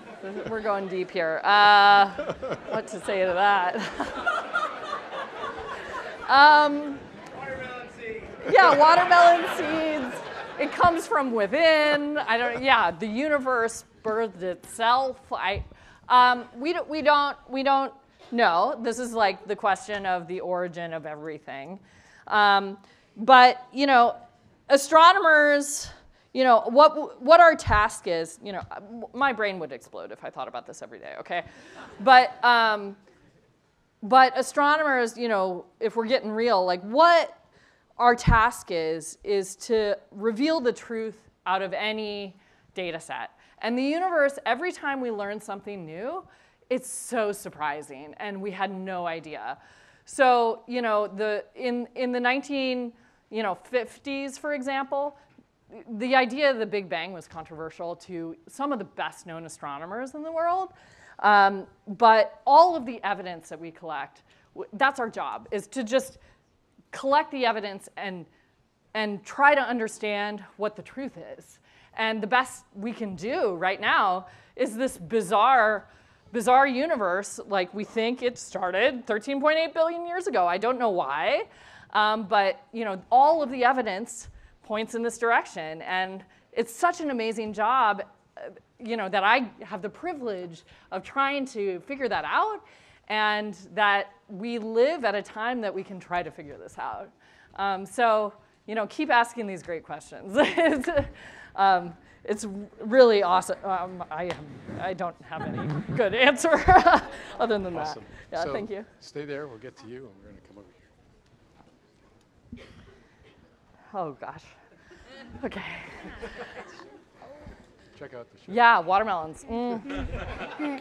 We're going deep here. What to say to that? Watermelon seeds. Yeah, watermelon seeds. It comes from within. The universe birthed itself. We don't know. This is like the question of the origin of everything. But you know, astronomers, you know, what our task is, you know, my brain would explode if I thought about this every day, okay? But astronomers, you know, if we're getting real, like what our task is to reveal the truth out of any data set. And the universe, every time we learn something new, it's so surprising, and we had no idea. So, you know, in the 1950s, for example, the idea of the Big Bang was controversial to some of the best known astronomers in the world. But all of the evidence that we collect, that's our job, is to just collect the evidence and try to understand what the truth is. And the best we can do right now is this bizarre universe. Like, we think it started 13.8 billion years ago. I don't know why, but you know, all of the evidence points in this direction. And it's such an amazing job, you know, that I have the privilege of trying to figure that out, and that we live at a time that we can try to figure this out. So, you know, keep asking these great questions. It's really awesome. I don't have any good answer other than awesome. That. Yeah, so thank you. Stay there. We'll get to you, and we're going to come over here. Oh, gosh. OK. Check out the show. Yeah, watermelons. Mm.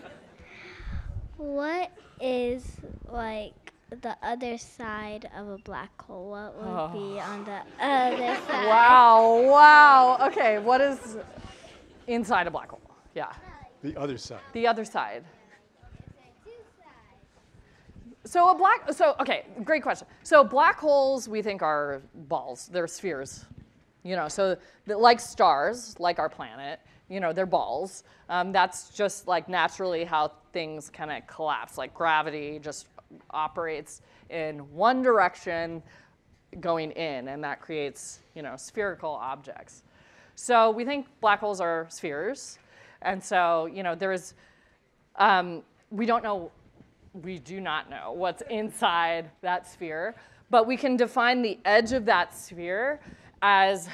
What is, like, the other side of a black hole? What would be on the other side? Wow. OK, what is inside a black hole? Yeah. The other side. The other side. So OK, great question. So black holes, we think, are balls. They're spheres. You know, so like stars, like our planet, you know, they're balls. That's just like naturally how things kind of collapse, like gravity just operates in one direction going in, and that creates, you know, spherical objects. So we think black holes are spheres, and so, you know, there is, we do not know what's inside that sphere, but we can define the edge of that sphere as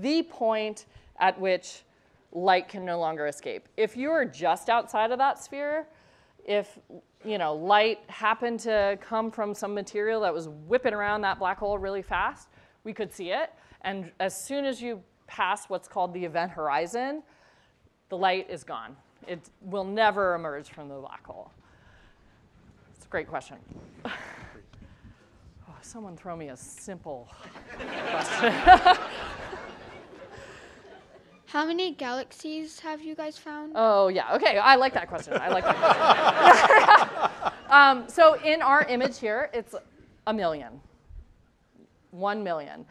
the point at which light can no longer escape. If you are just outside of that sphere, if you know, light happened to come from some material that was whipping around that black hole really fast, we could see it. And as soon as you pass what's called the event horizon, the light is gone. It will never emerge from the black hole. It's a great question. Oh, someone throw me a simple question. How many galaxies have you guys found? Oh, yeah. OK, I like that question. I like that question. So in our image here, it's 1 million. 1 million.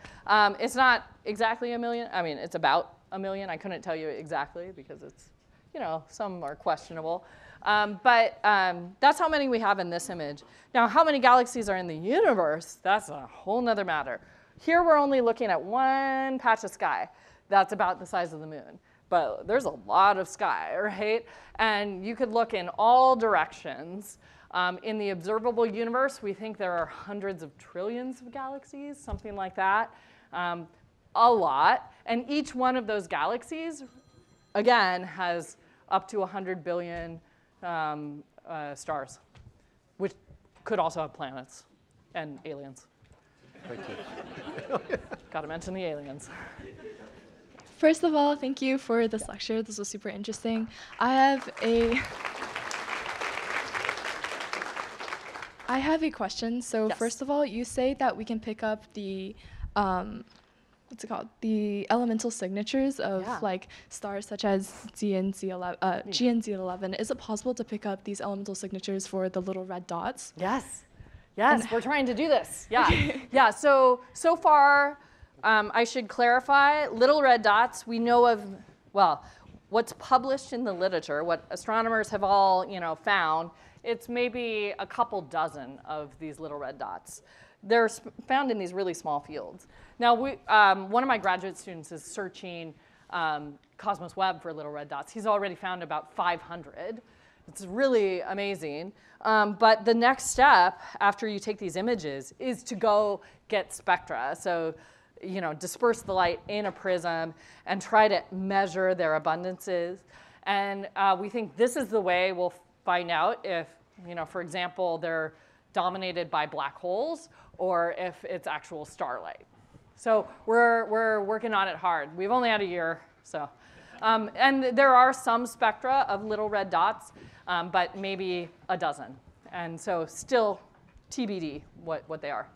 It's not exactly 1 million. I mean, it's about 1 million. I couldn't tell you exactly because it's, you know, some are questionable. But that's how many we have in this image. Now, how many galaxies are in the universe? That's a whole nother matter. Here, we're only looking at one patch of sky. That's about the size of the moon. But there's a lot of sky, right? And you could look in all directions. In the observable universe, we think there are hundreds of trillions of galaxies, something like that, a lot. And each one of those galaxies, again, has up to 100 billion stars, which could also have planets and aliens. Thank you. Got to mention the aliens. First of all, thank you for this lecture. This was super interesting. I have a question. So yes. First of all, you say that we can pick up the, the elemental signatures of like stars such as GN-z11. GN-z11. Is it possible to pick up these elemental signatures for the little red dots? Yes. Yes, we're trying to do this. Yeah. Yeah. So far. I should clarify, little red dots, we know of, well, what's published in the literature, what astronomers have all, you know, found, it's maybe a couple dozen of these little red dots. They're found in these really small fields. Now, one of my graduate students is searching Cosmos Web for little red dots. He's already found about 500. It's really amazing. But the next step after you take these images is to go get spectra. So, you know, disperse the light in a prism and try to measure their abundances. And we think this is the way we'll find out if, you know, for example, they're dominated by black holes or if it's actual starlight. So we're working on it hard. We've only had a year, so. And there are some spectra of little red dots, but maybe a dozen. And so still TBD what they are.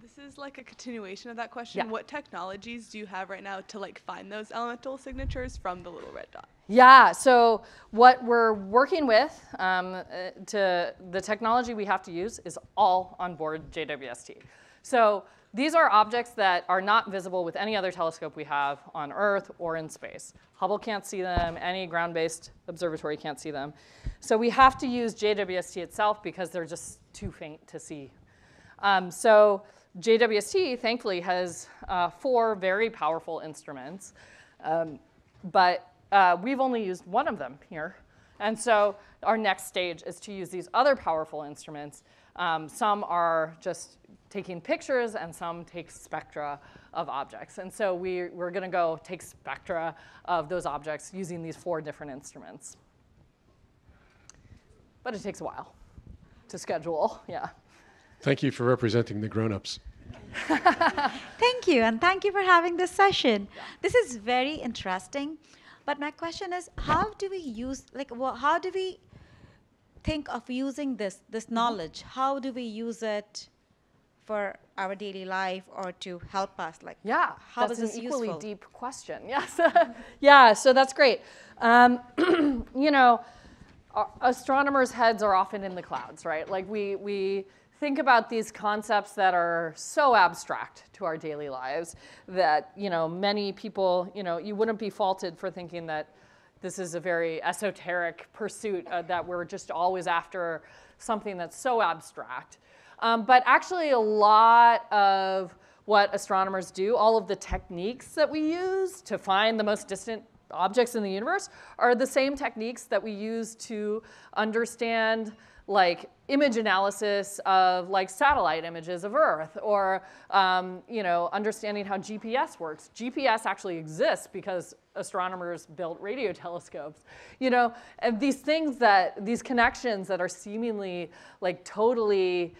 This is like a continuation of that question. Yeah. What technologies do you have right now to like find those elemental signatures from the little red dot? Yeah, so what we're working with to the technology we have to use is all on board JWST. So these are objects that are not visible with any other telescope we have on Earth or in space. Hubble can't see them. Any ground-based observatory can't see them. So we have to use JWST itself because they're just too faint to see. So JWST, thankfully, has 4 very powerful instruments. But we've only used one of them here. And so our next stage is to use these other powerful instruments. Some are just taking pictures, and some take spectra of objects. And so we're going to go take spectra of those objects using these 4 different instruments. But it takes a while to schedule, yeah. Thank you for representing the grown-ups. Thank you, and thank you for having this session. This is very interesting. But my question is, how do we use, like, how do we think of using this knowledge? How do we use it for our daily life or to help us? Like, yeah, how is this useful? That's an equally deep question, yes. Yeah, so that's great. You know, astronomers' heads are often in the clouds, right? Like, we think about these concepts that are so abstract to our daily lives that, you know, many people, you know, you wouldn't be faulted for thinking that this is a very esoteric pursuit, that we're just always after something that's so abstract. But actually a lot of what astronomers do, all of the techniques that we use to find the most distant objects in the universe are the same techniques that we use to understand like image analysis of like satellite images of Earth, or you know, understanding how GPS works. GPS actually exists because astronomers built radio telescopes, you know, and these things that these connections that are seemingly like totally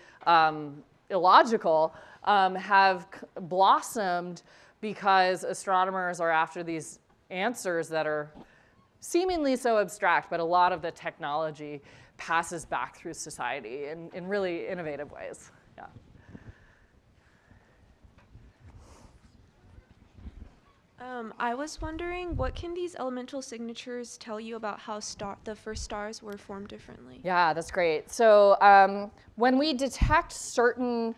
illogical have blossomed because astronomers are after these answers that are seemingly so abstract, but a lot of the technology passes back through society in really innovative ways. Yeah. I was wondering, what can these elemental signatures tell you about how the first stars were formed differently? Yeah, that's great. So when we detect certain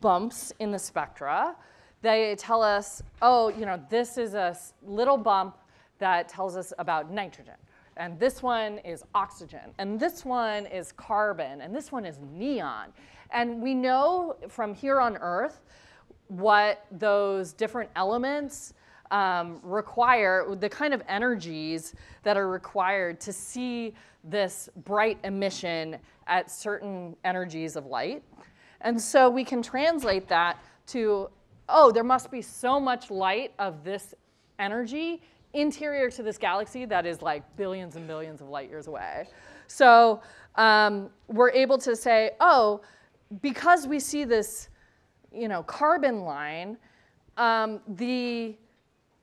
bumps in the spectra, they tell us, oh, you know, this is a little bump that tells us about nitrogen. And this one is oxygen, and this one is carbon, and this one is neon. And we know from here on Earth what those different elements require, the kind of energies that are required to see this bright emission at certain energies of light. And so we can translate that to, oh, there must be so much light of this energy interior to this galaxy that is like billions and billions of light years away. So we're able to say, oh, because we see this, you know, carbon line, the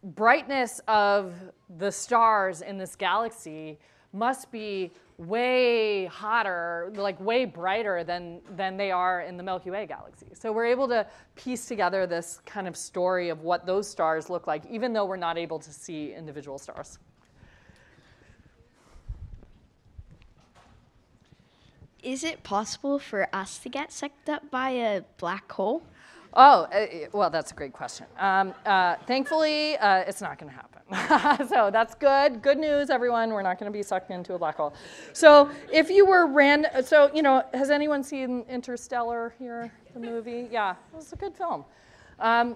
brightness of the stars in this galaxy must be way hotter, like way brighter than they are in the Milky Way galaxy. So we're able to piece together this kind of story of what those stars look like, even though we're not able to see individual stars. Is it possible for us to get sucked up by a black hole? Oh, well, that's a great question. Thankfully, it's not going to happen. So that's good. Good news, everyone. We're not going to be sucked into a black hole. So if you were so, you know, has anyone seen Interstellar here, the movie? Yeah, it was a good film.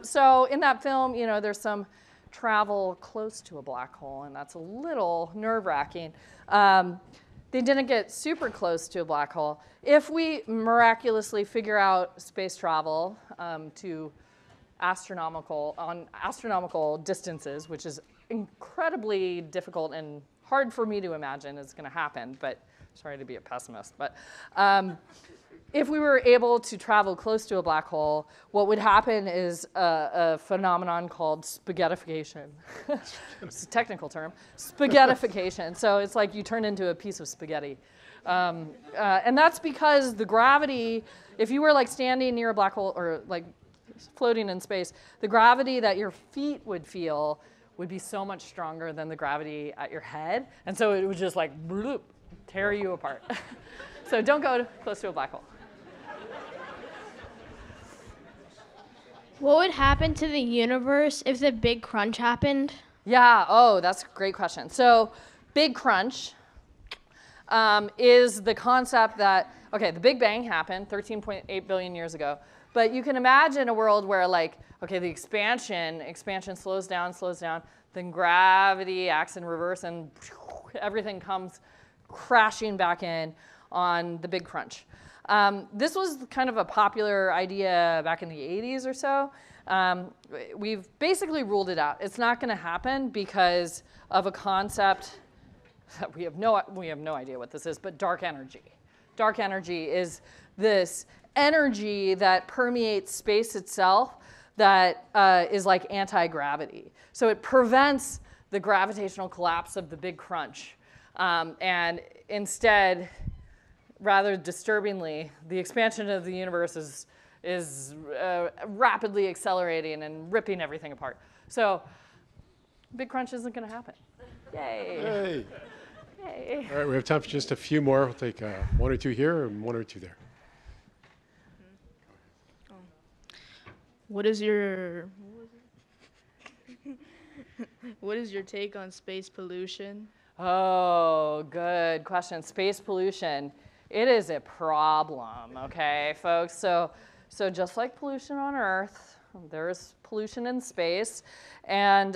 So in that film, you know, there's some travel close to a black hole, and that's a little nerve-wracking. They didn't get super close to a black hole. If we miraculously figure out space travel to astronomical distances, which is incredibly difficult and hard for me to imagine is going to happen, but sorry to be a pessimist. But if we were able to travel close to a black hole, what would happen is a phenomenon called spaghettification. It's a technical term, spaghettification. So it's like you turn into a piece of spaghetti. And that's because the gravity, if you were like standing near a black hole or like floating in space, the gravity that your feet would feel would be so much stronger than the gravity at your head. And so it would just like bloop, tear you apart. So don't go close to a black hole. What would happen to the universe if the Big Crunch happened? Yeah, oh, that's a great question. So Big Crunch is the concept that, OK, the Big Bang happened 13.8 billion years ago. But you can imagine a world where, like, OK, the expansion slows down, then gravity acts in reverse, and everything comes crashing back in on the Big Crunch. This was kind of a popular idea back in the 80s or so. We've basically ruled it out. It's not going to happen because of a concept that we have no idea what this is, but dark energy. Dark energy is this energy that permeates space itself that is like anti-gravity. So it prevents the gravitational collapse of the Big Crunch. And instead, rather disturbingly, the expansion of the universe is rapidly accelerating and ripping everything apart. So Big Crunch isn't going to happen. Yay. Yay. Yay. All right, we have time for just a few more. We'll take one or two here and one or two there. What is your take on space pollution? Oh, good question. Space pollution. It is a problem, okay, folks? So just like pollution on Earth, there's pollution in space. And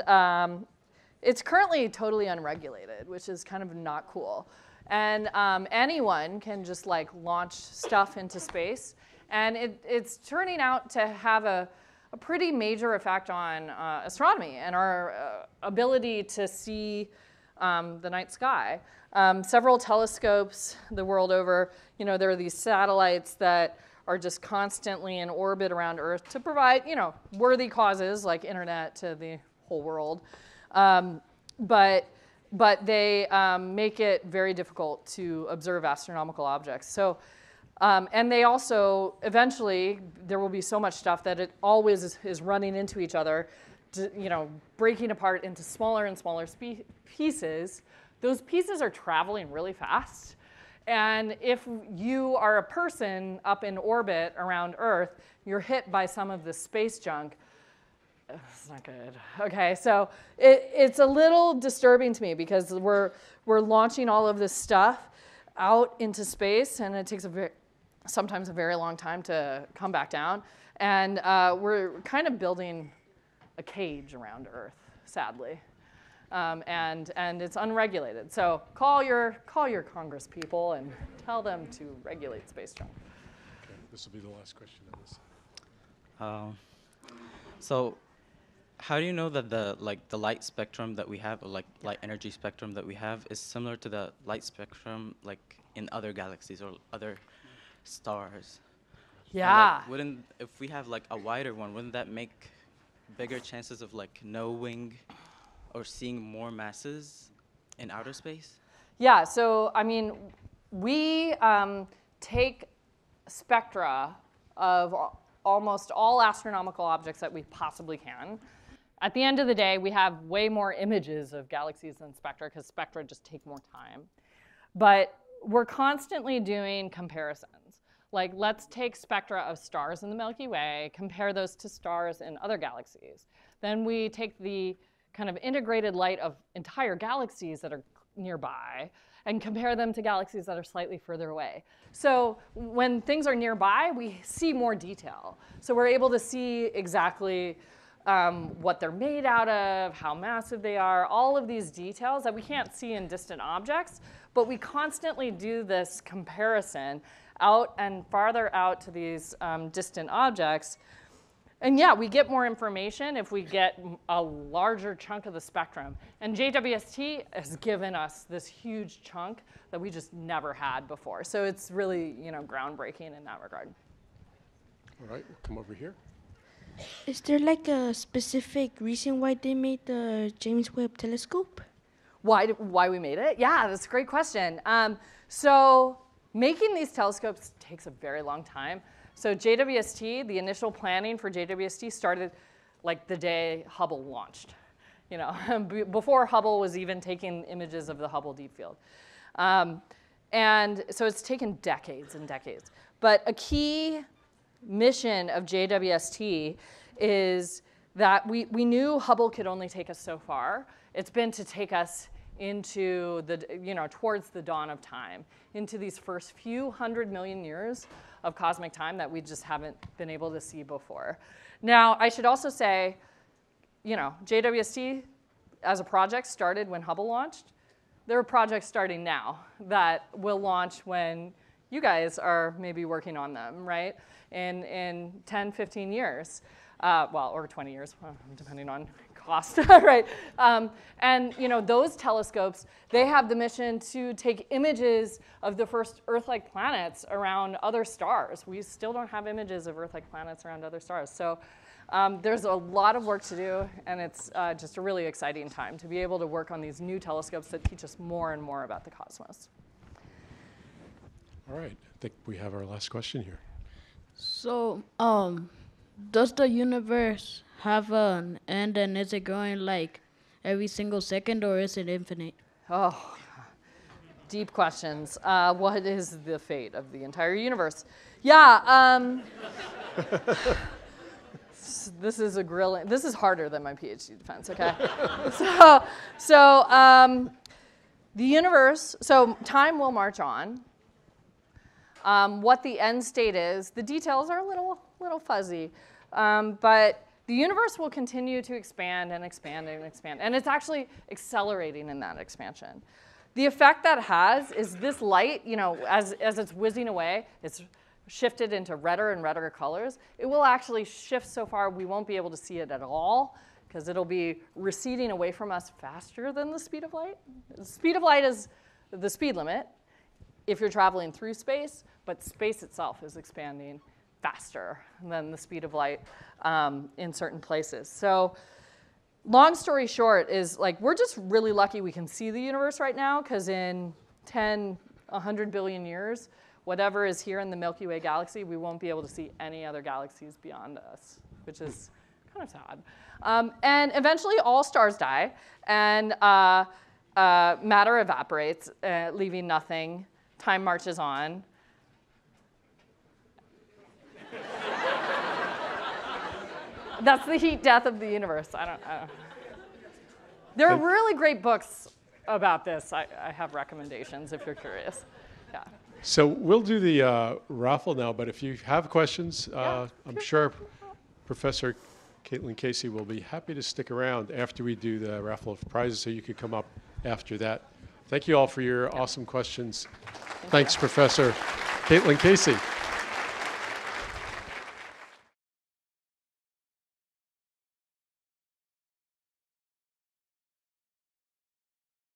it's currently totally unregulated, which is kind of not cool. And anyone can just like launch stuff into space. And it's turning out to have a pretty major effect on astronomy and our ability to see the night sky. Several telescopes the world over, you know, there are these satellites that are just constantly in orbit around Earth to provide, you know, worthy causes like internet to the whole world. But they make it very difficult to observe astronomical objects. So, and they also, eventually, there will be so much stuff that it always is running into each other, you know, breaking apart into smaller and smaller pieces. Those pieces are traveling really fast. And if you are a person up in orbit around Earth, you're hit by some of the space junk. It's not good. OK, so it's a little disturbing to me because we're launching all of this stuff out into space, and it takes sometimes a very long time to come back down. And we're kind of building a cage around Earth, sadly, and it's unregulated. So call your Congress people and tell them to regulate space junk. Okay, this will be the last question on this. So, how do you know that the light spectrum that we have, or like light energy spectrum that we have, is similar to the light spectrum like in other galaxies or other stars? Yeah. Like, wouldn't, if we have like a wider one, wouldn't that make bigger chances of like knowing or seeing more masses in outer space? Yeah, so I mean, we take spectra of almost all astronomical objects that we possibly can. At the end of the day, we have way more images of galaxies than spectra because spectra just take more time. But we're constantly doing comparisons. Like, let's take spectra of stars in the Milky Way, compare those to stars in other galaxies. Then we take the kind of integrated light of entire galaxies that are nearby and compare them to galaxies that are slightly further away. So when things are nearby, we see more detail. So we're able to see exactly what they're made out of, how massive they are, all of these details that we can't see in distant objects, but we constantly do this comparison out and farther out to these distant objects. And yeah, we get more information if we get a larger chunk of the spectrum. And JWST has given us this huge chunk that we just never had before. So it's really, you know, groundbreaking in that regard. All right, we'll come over here. Is there like a specific reason why they made the James Webb Telescope? Why we made it? Yeah, that's a great question. So making these telescopes takes a very long time. So JWST, the initial planning for JWST started like the day Hubble launched, you know, before Hubble was even taking images of the Hubble Deep Field. And so it's taken decades and decades. But a key mission of JWST is that we knew Hubble could only take us so far. It's been to take us into the, you know, towards the dawn of time, into these first few 100 million years of cosmic time that we just haven't been able to see before. Now, I should also say, you know, JWST as a project started when Hubble launched. There are projects starting now that will launch when you guys are maybe working on them, right? In 10, 15 years, well, or 20 years, depending on cost, right? And you know, those telescopes, they have the mission to take images of the first Earth-like planets around other stars. We still don't have images of Earth-like planets around other stars. So there's a lot of work to do, and it's just a really exciting time to be able to work on these new telescopes that teach us more and more about the cosmos. All right, I think we have our last question here. So, does the universe have an end, and is it growing like every single second, or is it infinite? Oh, deep questions. What is the fate of the entire universe? Yeah, this is a grilling, this is harder than my PhD defense, okay? The universe, so time will march on. What the end state is, the details are a little fuzzy, but the universe will continue to expand and expand and expand, and it's actually accelerating in that expansion. The effect that has is this light, you know, as it's whizzing away, it's shifted into redder and redder colors. It will actually shift so far we won't be able to see it at all, because it'll be receding away from us faster than the speed of light. The speed of light is the speed limit if you're traveling through space, but space itself is expanding faster than the speed of light in certain places. So long story short is, like, we're just really lucky we can see the universe right now, because in 10, 100 billion years, whatever is here in the Milky Way galaxy, we won't be able to see any other galaxies beyond us, which is kind of sad. And eventually all stars die, and matter evaporates, leaving nothing. Time marches on. That's the heat death of the universe. I don't. There are really great books about this. I have recommendations if you're curious. Yeah. So we'll do the raffle now, but if you have questions, I'm sure Professor Caitlin Casey will be happy to stick around after we do the raffle of prizes, so you could come up after that. Thank you all for your awesome questions. Thanks, Professor Caitlin Casey.